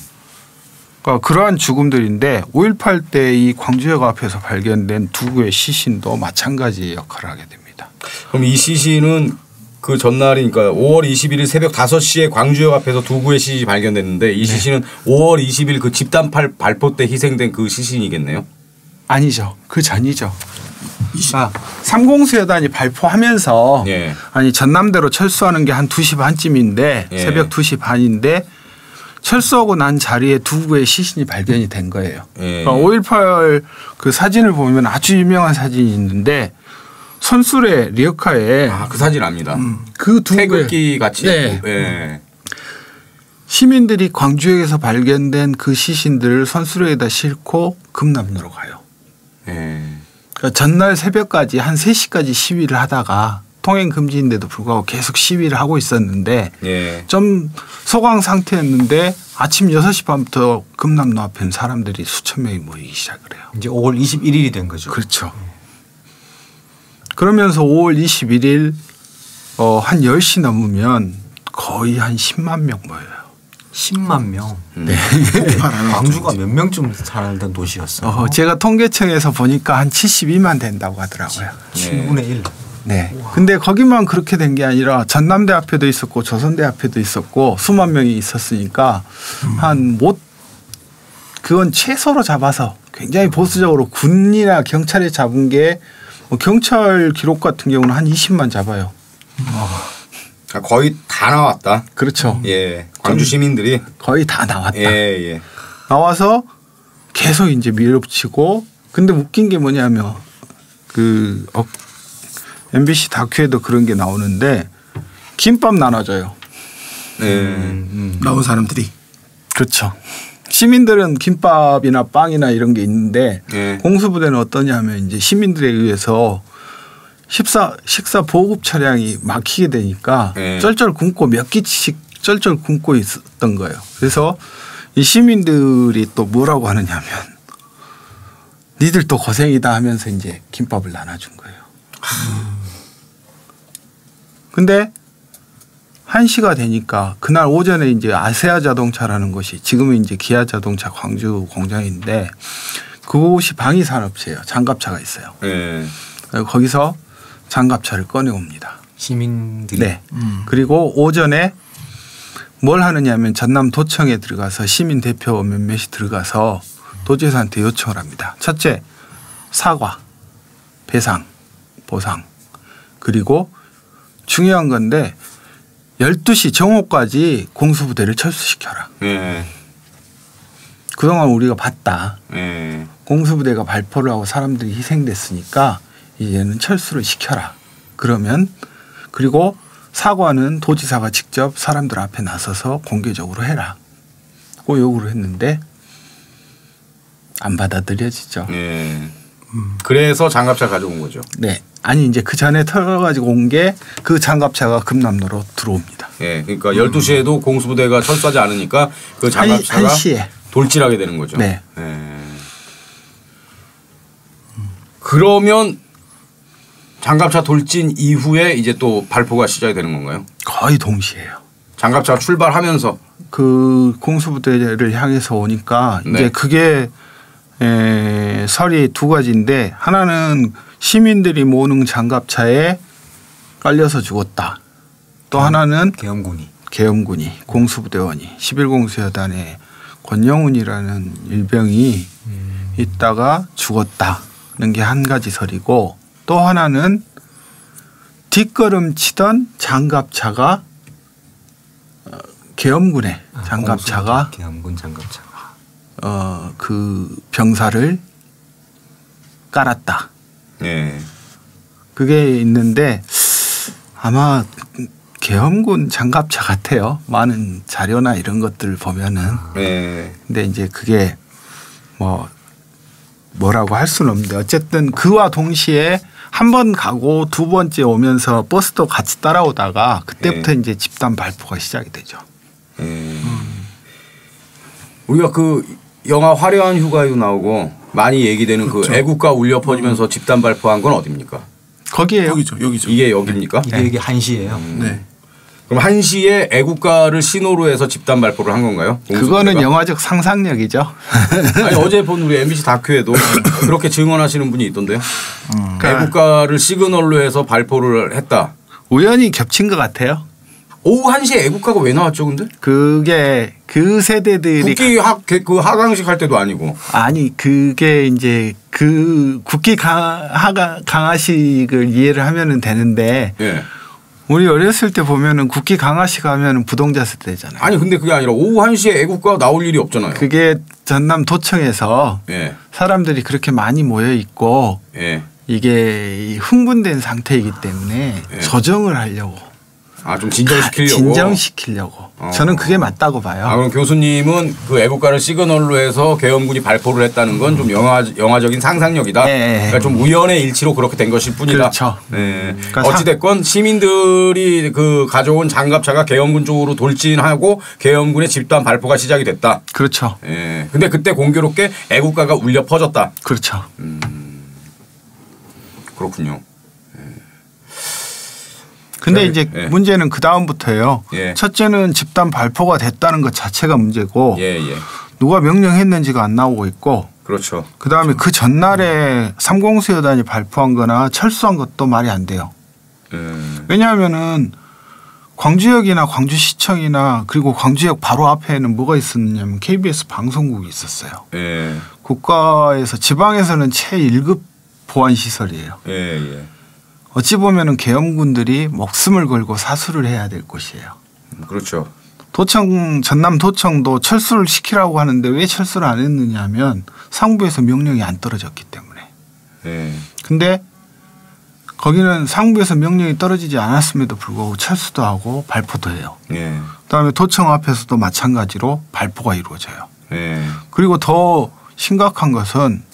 그러니까 그러한 죽음들인데 오일팔 때 이 광주역 앞에서 발견된 두 구의 시신도 마찬가지의 역할을 하게 됩니다. 그럼 이 시신은 그 전날이니까 오월 이십일 새벽 다섯 시에 광주역 앞에서 두 구의 시신이 발견됐는데 이 시신은 네. 오월 이십일 그 집단 발포 때 희생된 그 시신이겠네요? 아니죠. 그 전이죠. 아, 삼공수여단이 발포하면서 네. 아니 전남대로 철수하는 게 한 두 시 반쯤인데 네. 새벽 두 시 반인데 철수하고 난 자리에 두 구의 시신이 발견이 된 거예요. 네. 그러니까 오일팔 그 사진을 보면 아주 유명한 사진이 있는데 선수레 리어카에 아, 그 사진 압니다. 음, 그 두 태극기 같이 네. 네. 시민들이 광주역에서 발견된 그 시신들을 선수레에다 싣고 금남로로 가요. 네. 그러니까 전날 새벽까지 한 세 시까지 시위를 하다가 통행 금지인데도 불구하고 계속 시위를 하고 있었는데 네. 좀 소강 상태였는데 아침 여섯 시 반부터 금남로 앞엔 사람들이 수천 명이 모이기 시작을 해요. 이제 오월 이십일일이 된 거죠. 그렇죠. 네. 그러면서 오월 이십일일 어, 한 열 시 넘으면 거의 한 십만 명 모여요. 십만 명? 네. 광주가 몇 명쯤 살던 도시였어요? 어, 제가 통계청에서 보니까 한 칠십이만 된다고 하더라고요. 칠분의 일. 네. 우와. 근데 거기만 그렇게 된 게 아니라 전남대 앞에도 있었고 조선대 앞에도 있었고 수만 명이 있었으니까 음. 한 못 그건 최소로 잡아서 굉장히 보수적으로 군이나 경찰에 잡은 게 경찰 기록 같은 경우는 한 이십만 잡아요. 어. 거의 다 나왔다. 그렇죠. 예, 광주 시민들이 거의 다 나왔다. 예, 예. 나와서 계속 이제 밀어붙이고 근데 웃긴 게 뭐냐면 그 어, 엠비씨 다큐에도 그런 게 나오는데 김밥 나눠줘요. 예. 음, 음. 나온 사람들이. 그렇죠. 시민들은 김밥이나 빵이나 이런 게 있는데 네. 공수부대는 어떠냐면 이제 시민들에 의해서 식사 식사 보급 차량이 막히게 되니까 네. 쩔쩔 굶고 몇 끼씩 쩔쩔 굶고 있었던 거예요. 그래서 이 시민들이 또 뭐라고 하느냐면 니들 또 고생이다 하면서 이제 김밥을 나눠준 거예요. 음. 근데 한 시가 되니까 그날 오전에 이제 아세아 자동차라는 것이 지금은 이제 기아 자동차 광주 공장인데 그곳이 방위산업체예요. 장갑차가 있어요. 네. 거기서 장갑차를 꺼내옵니다. 시민들이. 네. 음. 그리고 오전에 뭘 하느냐면 전남 도청에 들어가서 시민 대표 몇몇이 들어가서 도지사한테 요청을 합니다. 첫째 사과, 배상, 보상. 그리고 중요한 건데 열두 시 정오까지 공수부대를 철수시켜라. 예. 그동안 우리가 봤다. 예. 공수부대가 발포를 하고 사람들이 희생됐으니까 이제는 철수를 시켜라. 그러면 그리고 사과는 도지사가 직접 사람들 앞에 나서서 공개적으로 해라. 고 요구를 했는데 안 받아들여지죠. 예. 음. 그래서 장갑차 가져온 거죠. 네. 아니 이제 그 전에 털어가지고 온 게 그 장갑차가 금남로로 들어옵니다. 예, 그러니까 열두 시에도 음. 공수부대가 철수하지 않으니까 그 장갑차가 한 시에 돌진하게 되는 거죠. 네. 예. 음. 그러면 장갑차 돌진 이후에 이제 또 발포가 시작이 되는 건가요? 거의 동시에요. 장갑차 출발하면서 그 공수부대를 향해서 오니까 네. 이제 그게 에, 설이 두 가지인데 하나는 시민들이 모으는 장갑차에 깔려서 죽었다. 또 음, 하나는 계엄군이 계엄군이 공수부대원이 십일 공수여단의 권영훈이라는 일병이 음. 있다가 죽었다는 게 한 가지 설이고 또 하나는 뒷걸음치던 장갑차가 계엄군의 아, 장갑차가 계엄군 장갑차 어, 그 병사를 깔았다. 예. 그게 있는데 아마 계엄군 장갑차 같아요. 많은 자료나 이런 것들 보면은. 예. 근데 이제 그게 뭐 뭐라고 할 수는 없는데 어쨌든 그와 동시에 한 번 가고 두 번째 오면서 버스도 같이 따라오다가 그때부터 예. 이제 집단 발포가 시작이 되죠. 예. 음. 우리가 그 영화 화려한 휴가유 나오고 많이 얘기되는 그렇죠. 그 애국가 울려 퍼지면서 집단 발포한 건 어디입니까? 거기에요. 여기죠. 여기죠. 이게 여기입니까? 네. 이게 한 시예요. 음. 네. 그럼 한 시에 애국가를 신호로 해서 집단 발포를 한 건가요? 그거는 공수부대가? 영화적 상상력이죠. 아니, 어제 본 우리 엠비씨 다큐에도 그렇게 증언하시는 분이 있던데요. 음. 그러니까 애국가를 시그널로 해서 발포를 했다. 우연히 겹친 것 같아요. 오후 한 시에 애국가가 왜 나왔죠, 근데? 그게 그 세대들이 국기 학 그 하강식 할 때도 아니고. 아니 그게 이제 그 국기 강 하강 강화식을 이해를 하면은 되는데. 예. 우리 어렸을 때 보면은 국기 강화식 하면은 부동자 세대잖아요. 아니 근데 그게 아니라 오후 한 시에 애국가 나올 일이 없잖아요. 그게 전남 도청에서 예. 사람들이 그렇게 많이 모여 있고 예. 이게 흥분된 상태이기 때문에 예. 조정을 하려고. 아, 좀 진정시키려고. 진정시키려고. 어. 저는 그게 맞다고 봐요. 아, 그럼 교수님은 그 애국가를 시그널로 해서 계엄군이 발포를 했다는 건 좀 영화, 영화적인 상상력이다. 네. 그러니까 좀 우연의 일치로 그렇게 된 것일 뿐이다. 그렇죠. 네. 그러니까 어찌됐건 시민들이 그 가져온 장갑차가 계엄군 쪽으로 돌진하고 계엄군의 집단 발포가 시작이 됐다. 그렇죠. 예. 네. 근데 그때 공교롭게 애국가가 울려 퍼졌다. 그렇죠. 음. 그렇군요. 근데 네, 이제 네. 문제는 그 다음부터예요. 예. 첫째는 집단 발포가 됐다는 것 자체가 문제고 예, 예. 누가 명령했는지가 안 나오고 있고 그렇죠. 그다음에 그렇죠. 그 전날에 삼공수여단이 발포한 거나 철수한 것도 말이 안 돼요. 음. 왜냐하면은 광주역이나 광주시청이나 그리고 광주역 바로 앞에는 뭐가 있었냐면 케이비에스 방송국이 있었어요. 예. 국가에서 지방에서는 제일 급 보안시설이에요. 예, 예. 어찌 보면은 계엄군들이 목숨을 걸고 사수를 해야 될 곳이에요. 그렇죠. 도청 전남 도청도 철수를 시키라고 하는데 왜 철수를 안 했느냐면 상부에서 명령이 안 떨어졌기 때문에. 네. 근데 거기는 상부에서 명령이 떨어지지 않았음에도 불구하고 철수도 하고 발포도 해요. 네. 그다음에 도청 앞에서도 마찬가지로 발포가 이루어져요. 네. 그리고 더 심각한 것은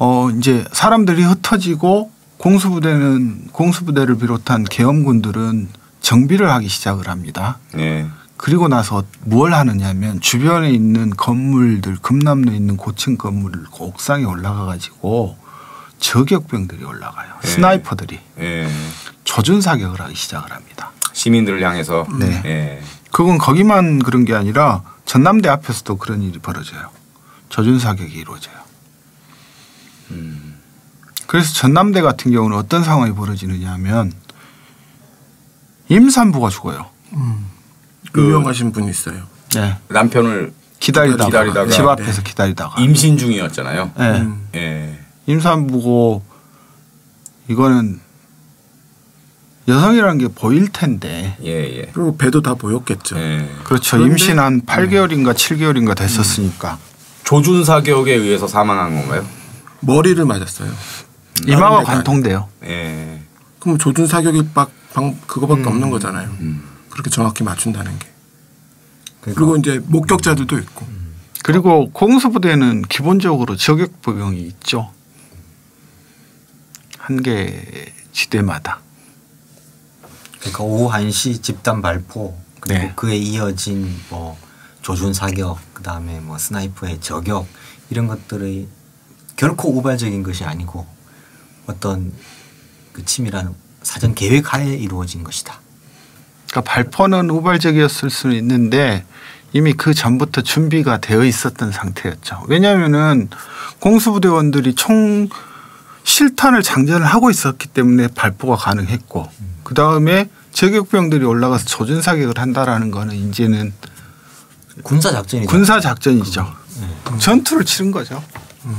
어 이제 사람들이 흩어지고 공수부대는 공수부대를 비롯한 계엄군들은 정비를 하기 시작을 합니다. 예. 그리고 나서 뭘 하느냐면 주변에 있는 건물들, 금남로에 있는 고층 건물 옥상에 올라가 가지고 저격병들이 올라가요. 예. 스나이퍼들이. 예. 조준 사격을 하기 시작을 합니다. 시민들을 향해서. 네. 예. 그건 거기만 그런 게 아니라 전남대 앞에서도 그런 일이 벌어져요. 조준 사격이 이루어져요. 음. 그래서 전남대 같은 경우는 어떤 상황이 벌어지느냐 하면 임산부가 죽어요. 음. 그 유명하신 분이 있어요. 네. 남편을 기다리다가, 기다리다가 집 앞에서 네. 기다리다가 임신 중이었잖아요. 네. 음. 네. 임산부고 이거는 여성이라는 게 보일 텐데. 예, 예. 그리고 배도 다 보였겠죠. 예. 그렇죠. 임신 한 팔 개월인가 칠 개월인가 됐었으니까. 음. 조준 사격에 의해서 사망한 건가요? 머리를 맞았어요. 음. 이마가 관통돼요. 예. 그럼 조준 사격이 막 방 그거밖에 음. 없는 거잖아요. 음. 그렇게 정확히 맞춘다는 게. 그러니까. 그리고 이제 목격자들도 있고. 음. 그리고 공수부대는 기본적으로 저격 복용이 있죠. 한 개 지대마다. 그러니까 오후 한 시 집단 발포 그리고 네. 그에 이어진 뭐 조준 사격 그다음에 뭐 스나이퍼의 저격 이런 것들이 결코 우발적인 것이 아니고 어떤 그 치밀한 사전 계획 하에 이루어진 것이다. 그러니까 발포는 우발적이었을 수는 있는데 이미 그 전부터 준비가 되어 있었던 상태였죠. 왜냐하면은 공수부대원들이 총 실탄을 장전을 하고 있었기 때문에 발포가 가능했고 음. 그 다음에 저격병들이 올라가서 조준 사격을 한다라는 거는 이제는 군사 작전이죠. 군사 작전이죠. 네. 전투를 치른 거죠. 음.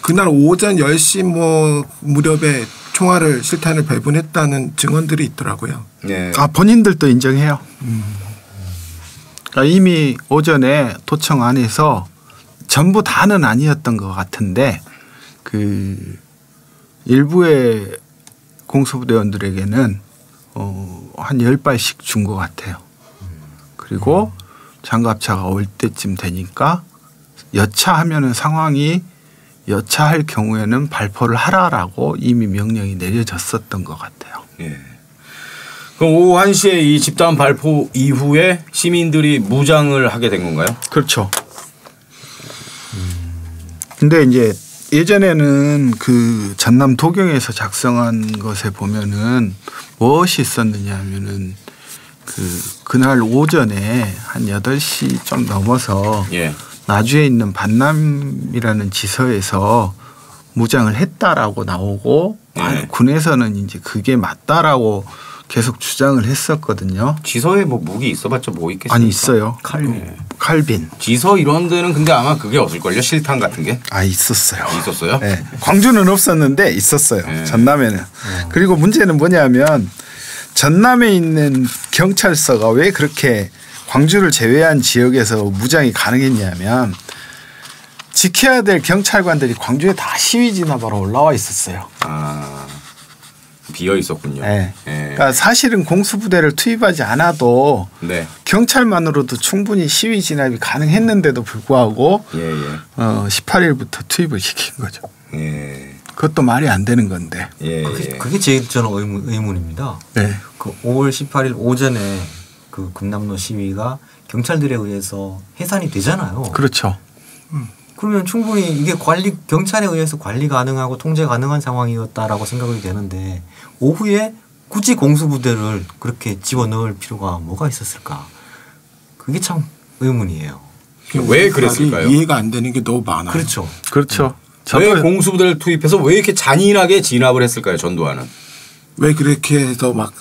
그날 오전 열 시 뭐 무렵에 총알을 실탄을 배분했다는 증언들이 있더라고요. 네. 아 본인들도 인정해요. 음. 그러니까 이미 오전에 도청 안에서 전부 다는 아니었던 것 같은데 그 일부의 공수부대원들에게는 어 한 열 발씩 준 것 같아요. 그리고 장갑차가 올 때쯤 되니까 여차하면은 상황이 여차할 경우에는 발포를 하라라고 이미 명령이 내려졌었던 것 같아요. 예. 그럼 오후 한 시에 이 집단 발포 이후에 시민들이 무장을 하게 된 건가요? 그렇죠. 근데 이제 예전에는 그 전남 도경에서 작성한 것에 보면은 무엇이 있었느냐 하면은 그 그날 오전에 한 여덟 시 좀 넘어서 예. 나주에 있는 반남이라는 지서에서 무장을 했다라고 나오고 예. 군에서는 이제 그게 맞다라고 계속 주장을 했었거든요. 지서에 뭐 무기 있어봤자 뭐 있겠어요? 아니 있어요. 칼빈. 네. 칼빈. 지서 이런 데는 근데 아마 그게 없을걸요? 실탄 같은 게? 아 있었어요. 있었어요? 네. 광주는 없었는데 있었어요. 네. 전남에는. 어. 그리고 문제는 뭐냐면 전남에 있는 경찰서가 왜 그렇게 광주를 제외한 지역에서 무장이 가능했냐면 지켜야 될 경찰관들이 광주에 다 시위 진압하러 올라와 있었어요. 아. 비어 있었군요. 네. 네. 그러니까 사실은 공수부대를 투입하지 않아도 네. 경찰만으로도 충분히 시위 진압이 가능했는데도 불구하고 예, 예. 어, 십팔 일부터 투입을 시킨 거죠. 예. 그것도 말이 안 되는 건데. 예, 예. 그게, 그게 제일 저는 의문, 의문입니다. 네. 그 오월 십팔 일 오전에 그 금남로 시위가 경찰들에 의해서 해산이 되잖아요. 그렇죠. 음. 그러면 충분히 이게 관리 경찰에 의해서 관리 가능하고 통제 가능한 상황이었다라고 생각이 되는데 오후에 굳이 공수부대를 그렇게 집어넣을 필요가 뭐가 있었을까? 그게 참 의문이에요. 왜 그랬을까요? 이해가 안 되는 게 너무 많아요. 그렇죠. 그렇죠. 네. 왜 공수부대를 투입해서 왜 이렇게 잔인하게 진압을 했을까요? 전두환은. 왜 그렇게 해서 막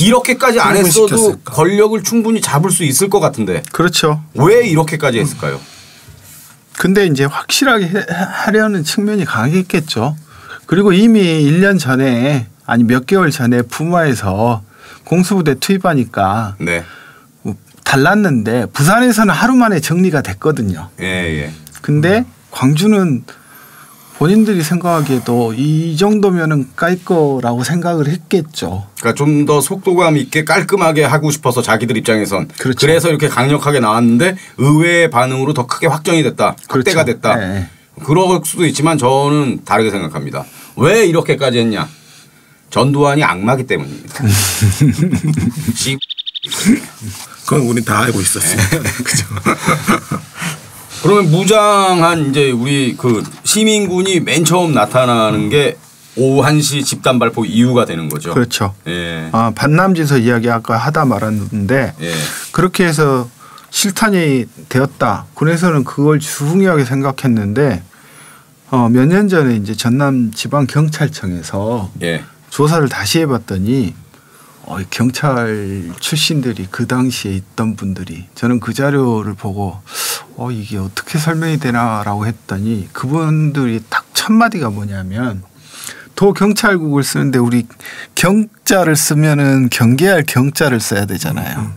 이렇게까지 안 했어도 시켰을까? 권력을 충분히 잡을 수 있을 것 같은데. 그렇죠. 왜 이렇게까지 했을까요? 근데 이제 확실하게 하려는 측면이 강했겠죠. 그리고 이미 일 년 전에 아니 몇 개월 전에 부마에서 공수부대 투입하니까 네. 달랐는데 부산에서는 하루 만에 정리가 됐거든요. 예, 예. 근데 광주는 본인들이 생각하기에도 이 정도면은 깔 거라고 생각을 했겠죠. 그러니까 좀 더 속도감 있게 깔끔하게 하고 싶어서 자기들 입장에선. 그렇죠. 그래서 이렇게 강력하게 나왔는데 의외의 반응으로 더 크게 확정이 됐다. 확대가 그렇죠. 됐다. 네. 그럴 수도 있지만 저는 다르게 생각합니다. 왜 이렇게까지 했냐. 전두환이 악마기 때문입니다. 그건 우린 다 알고 있었어요. 그죠. 그러면 무장한 이제 우리 그 시민군이 맨 처음 나타나는 게 오후 한 시 집단 발포 이후가 되는 거죠. 그렇죠. 예. 아, 반남지서 이야기 아까 하다 말았는데 예. 그렇게 해서 실탄이 되었다. 군에서는 그걸 중요하게 생각했는데 어, 몇 년 전에 이제 전남 지방 경찰청에서 예. 조사를 다시 해봤더니 어, 경찰 출신들이 그 당시에 있던 분들이 저는 그 자료를 보고 어, 이게 어떻게 설명이 되나라고 했더니 그분들이 딱 첫 마디가 뭐냐면 도경찰국을 쓰는데 우리 경자를 쓰면은 경계할 경자를 써야 되잖아요.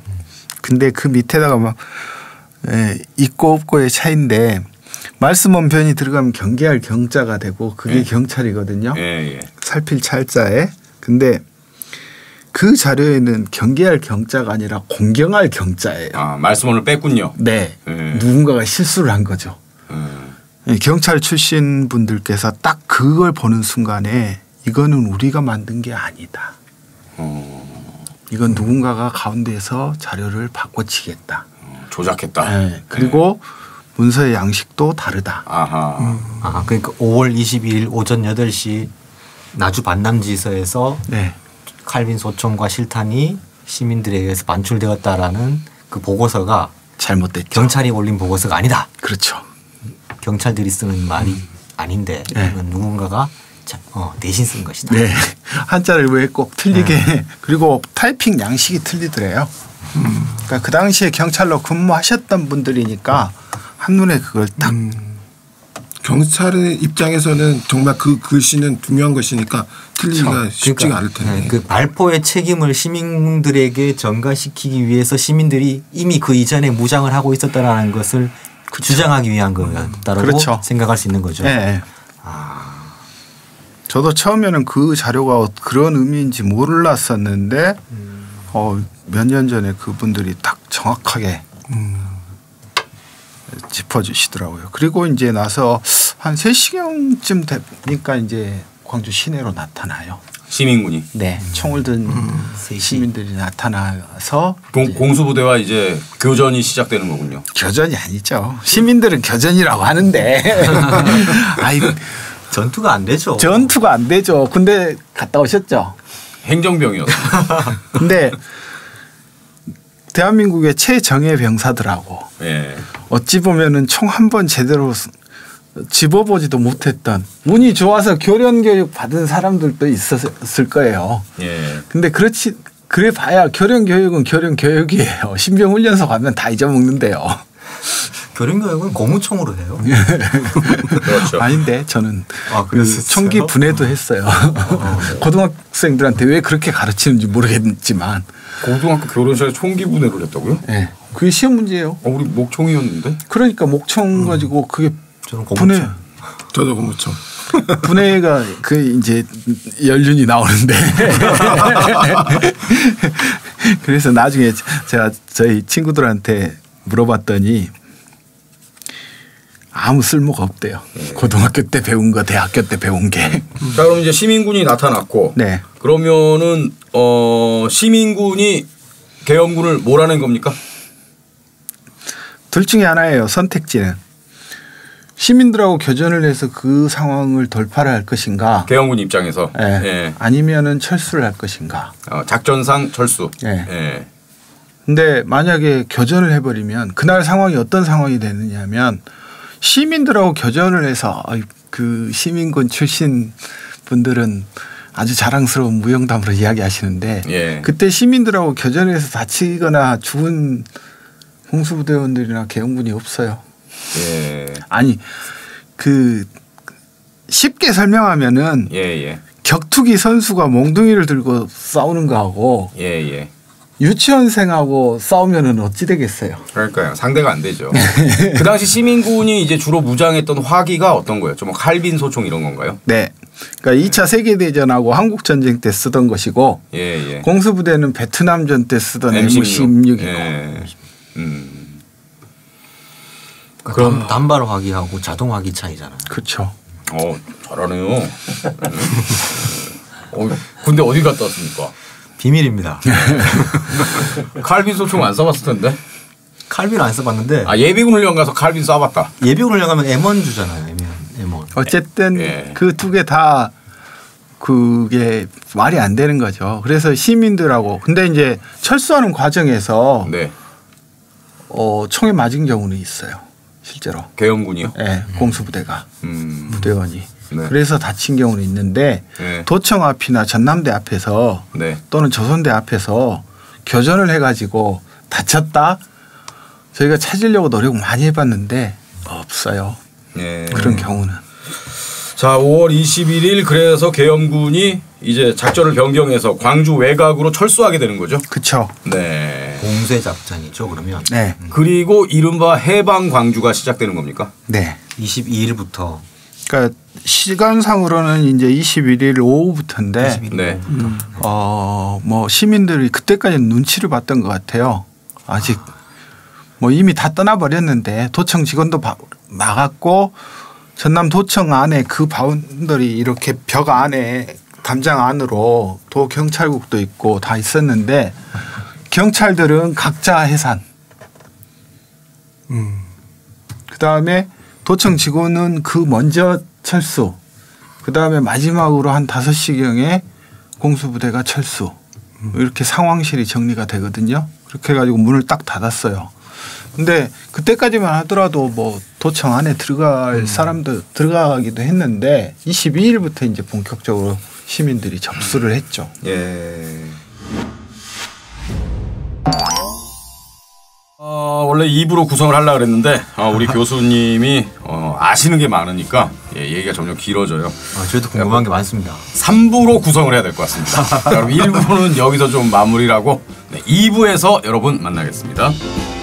근데 그 밑에다가 막 예, 있고 없고의 차이인데 말씀 언변이 들어가면 경계할 경자가 되고 그게 예. 경찰이거든요. 예, 예. 살필 찰자에. 근데 그 자료에는 경계할 경자가 아니라 공경할 경자예요. 아, 말씀을 뺐군요. 네. 예. 누군가가 실수를 한 거죠. 음. 경찰 출신 분들께서 딱 그걸 보는 순간에 이거는 우리가 만든 게 아니다. 이건 누군가가 가운데서 자료를 바꿔치겠다. 조작했다. 네. 그리고 네. 문서의 양식도 다르다. 아하. 음. 아, 그러니까 오월 이십이일 오전 여덟 시 나주 반남지서에서 네. 칼빈 소총과 실탄이 시민들에 의해서 반출되었다라는 그 보고서가 잘못됐죠. 경찰이 올린 보고서가 아니다. 그렇죠. 경찰들이 쓰는 말이 음. 아닌데 네. 누군가가 자, 어, 대신 쓴 것이다. 네. 한자를 왜 꼭 틀리게 네. 그리고 타이핑 양식이 틀리더래요. 음. 그러니까 그 당시에 경찰로 근무하셨던 분들이니까 한눈에 그걸 딱. 음. 경찰의 입장에서는 정말 그 글씨는 중요한 것이니까 틀리기가 그렇죠. 쉽지가 그러니까, 않을 텐데. 네. 그 발포의 책임을 시민들에게 전가시키기 위해서 시민들이 이미 그 이전에 무장을 하고 있었다라는 것을 그렇죠. 주장하기 위한 거였다라고 그렇죠. 생각할 수 있는 거죠. 네. 아. 저도 처음에는 그 자료가 그런 의미인지 몰랐었는데 음. 어, 몇 년 전에 그분들이 딱 정확하게 음. 짚어주시더라고요. 그리고 이제 나서 한 세 시경쯤 되니까 이제 광주 시내로 나타나요. 시민군이. 네. 총을 든 음. 시민들이 나타나서 공, 공수부대와 이제 교전이 시작되는 거군요. 교전이 아니죠. 시민들은 교전이라고 하는데. 아이 전투가 안 되죠. 전투가 안 되죠. 군대 갔다 오셨죠? 행정병이었죠. 근데 대한민국의 최정예 병사들하고 예. 어찌 보면은 총 한 번 제대로 집어보지도 못했던 운이 좋아서 교련 교육 받은 사람들도 있었을 거예요. 예. 근데 그렇지 그래 봐야 교련 교육은 교련 교육이에요. 신병 훈련소 가면 다 잊어먹는데요. 교련 교육은 고무총으로 해요. 그렇죠. 아닌데 저는 아, 그래서 총기 분해도 했어요. 어. 고등학생들한테 왜 그렇게 가르치는지 모르겠지만 고등학교 교련실에 총기 분해를 했다고요? 네. 그게 시험 문제예요. 어, 우리 목총이었는데. 그러니까 목총 음. 가지고 그게 저는 고무총. 분해. 저도 고무총. 분해가 그 이제 연륜이 나오는데. 그래서 나중에 제가 저희 친구들한테 물어봤더니 아무 쓸모가 없대요. 네. 고등학교 때 배운 거, 대학교 때 배운 게. 자, 그럼 이제 시민군이 나타났고. 네. 그러면은 어 시민군이 계엄군을 뭐라는 겁니까? 둘 중에 하나예요. 선택지는. 시민들하고 교전을 해서 그 상황을 돌파를 할 것인가? 계엄군 입장에서. 예. 예. 아니면은 철수를 할 것인가? 어, 작전상 철수. 예. 예. 근데 만약에 교전을 해버리면 그날 상황이 어떤 상황이 되느냐면 시민들하고 교전을 해서 그 시민군 출신 분들은 아주 자랑스러운 무용담으로 이야기하시는데 예. 그때 시민들하고 교전해서 다치거나 죽은 홍수부대원들이나 계엄군이 없어요. 예. 아니 그 쉽게 설명하면은 예예. 격투기 선수가 몽둥이를 들고 싸우는 거하고 예예. 유치원생하고 싸우면은 어찌 되겠어요. 그러니까요. 상대가 안 되죠. 그 당시 시민군이 이제 주로 무장했던 화기가 어떤 거예요? 좀 칼빈 소총 이런 건가요? 네. 그러니까 이 차 세계대전하고 한국전쟁 때 쓰던 것이고 예예. 공수부대는 베트남전 때 쓰던 엠 십육이고 예. 음. 그럼 단발 화기하고 자동 화기 차이잖아요. 그렇죠. 어 잘하네요. 어, 군대 어디 갔다 왔습니까? 비밀입니다. 칼빈소총 안 써봤을 텐데? 칼빈 안 써봤는데. 아, 예비군 훈련 가서 칼빈 써봤다. 예비군 훈련 가면 엠 원 주잖아요. 엠 원. 어쨌든 예. 그 두 개 다 그게 말이 안 되는 거죠. 그래서 시민들하고 근데 이제 철수하는 과정에서 네. 어, 총에 맞은 경우는 있어요. 실제로. 계엄군이요? 네. 음. 공수부대가. 음. 부대원이. 네. 그래서 다친 경우는 있는데 네. 도청 앞이나 전남대 앞에서 네. 또는 조선대 앞에서 교전을 해가지고 다쳤다. 저희가 찾으려고 노력 많이 해봤는데 없어요. 네. 그런 경우는. 자, 오월 이십일일 그래서 계엄군이 이제 작전을 변경해서 광주 외곽으로 철수하게 되는 거죠. 그렇죠. 네. 봉쇄 작전이죠, 그러면. 네. 음. 그리고 이른바 해방 광주가 시작되는 겁니까? 네. 이십이일부터. 그러니까 시간상으로는 이제 이십일일 오후부터인데. 이십일일 네. 음. 어, 뭐 시민들이 그때까지 눈치를 봤던 것 같아요. 아직 아. 뭐 이미 다 떠나버렸는데 도청 직원도 바, 막았고 전남 도청 안에 그 바운더리 이렇게 벽 안에 담장 안으로 도 경찰국도 있고 다 있었는데 경찰들은 각자 해산. 음. 그 다음에 도청 직원은 그 먼저 철수. 그 다음에 마지막으로 한 다섯 시경에 공수부대가 철수. 이렇게 상황실이 정리가 되거든요. 그렇게 해가지고 문을 딱 닫았어요. 근데 그때까지만 하더라도 뭐 도청 안에 들어갈 음. 사람도 들어가기도 했는데 이십이일부터 이제 본격적으로 시민들이 접수를 했죠. 예. 어, 원래 이 부로 구성을 하려고 그랬는데 어, 우리 교수님이 어, 아시는 게 많으니까 예, 얘기가 점점 길어져요. 아, 저희도 궁금한 게 많습니다. 삼 부로 구성을 해야 될 것 같습니다. 자, 그럼 일 부는 여기서 좀 마무리라고 네, 이 부에서 여러분 만나겠습니다.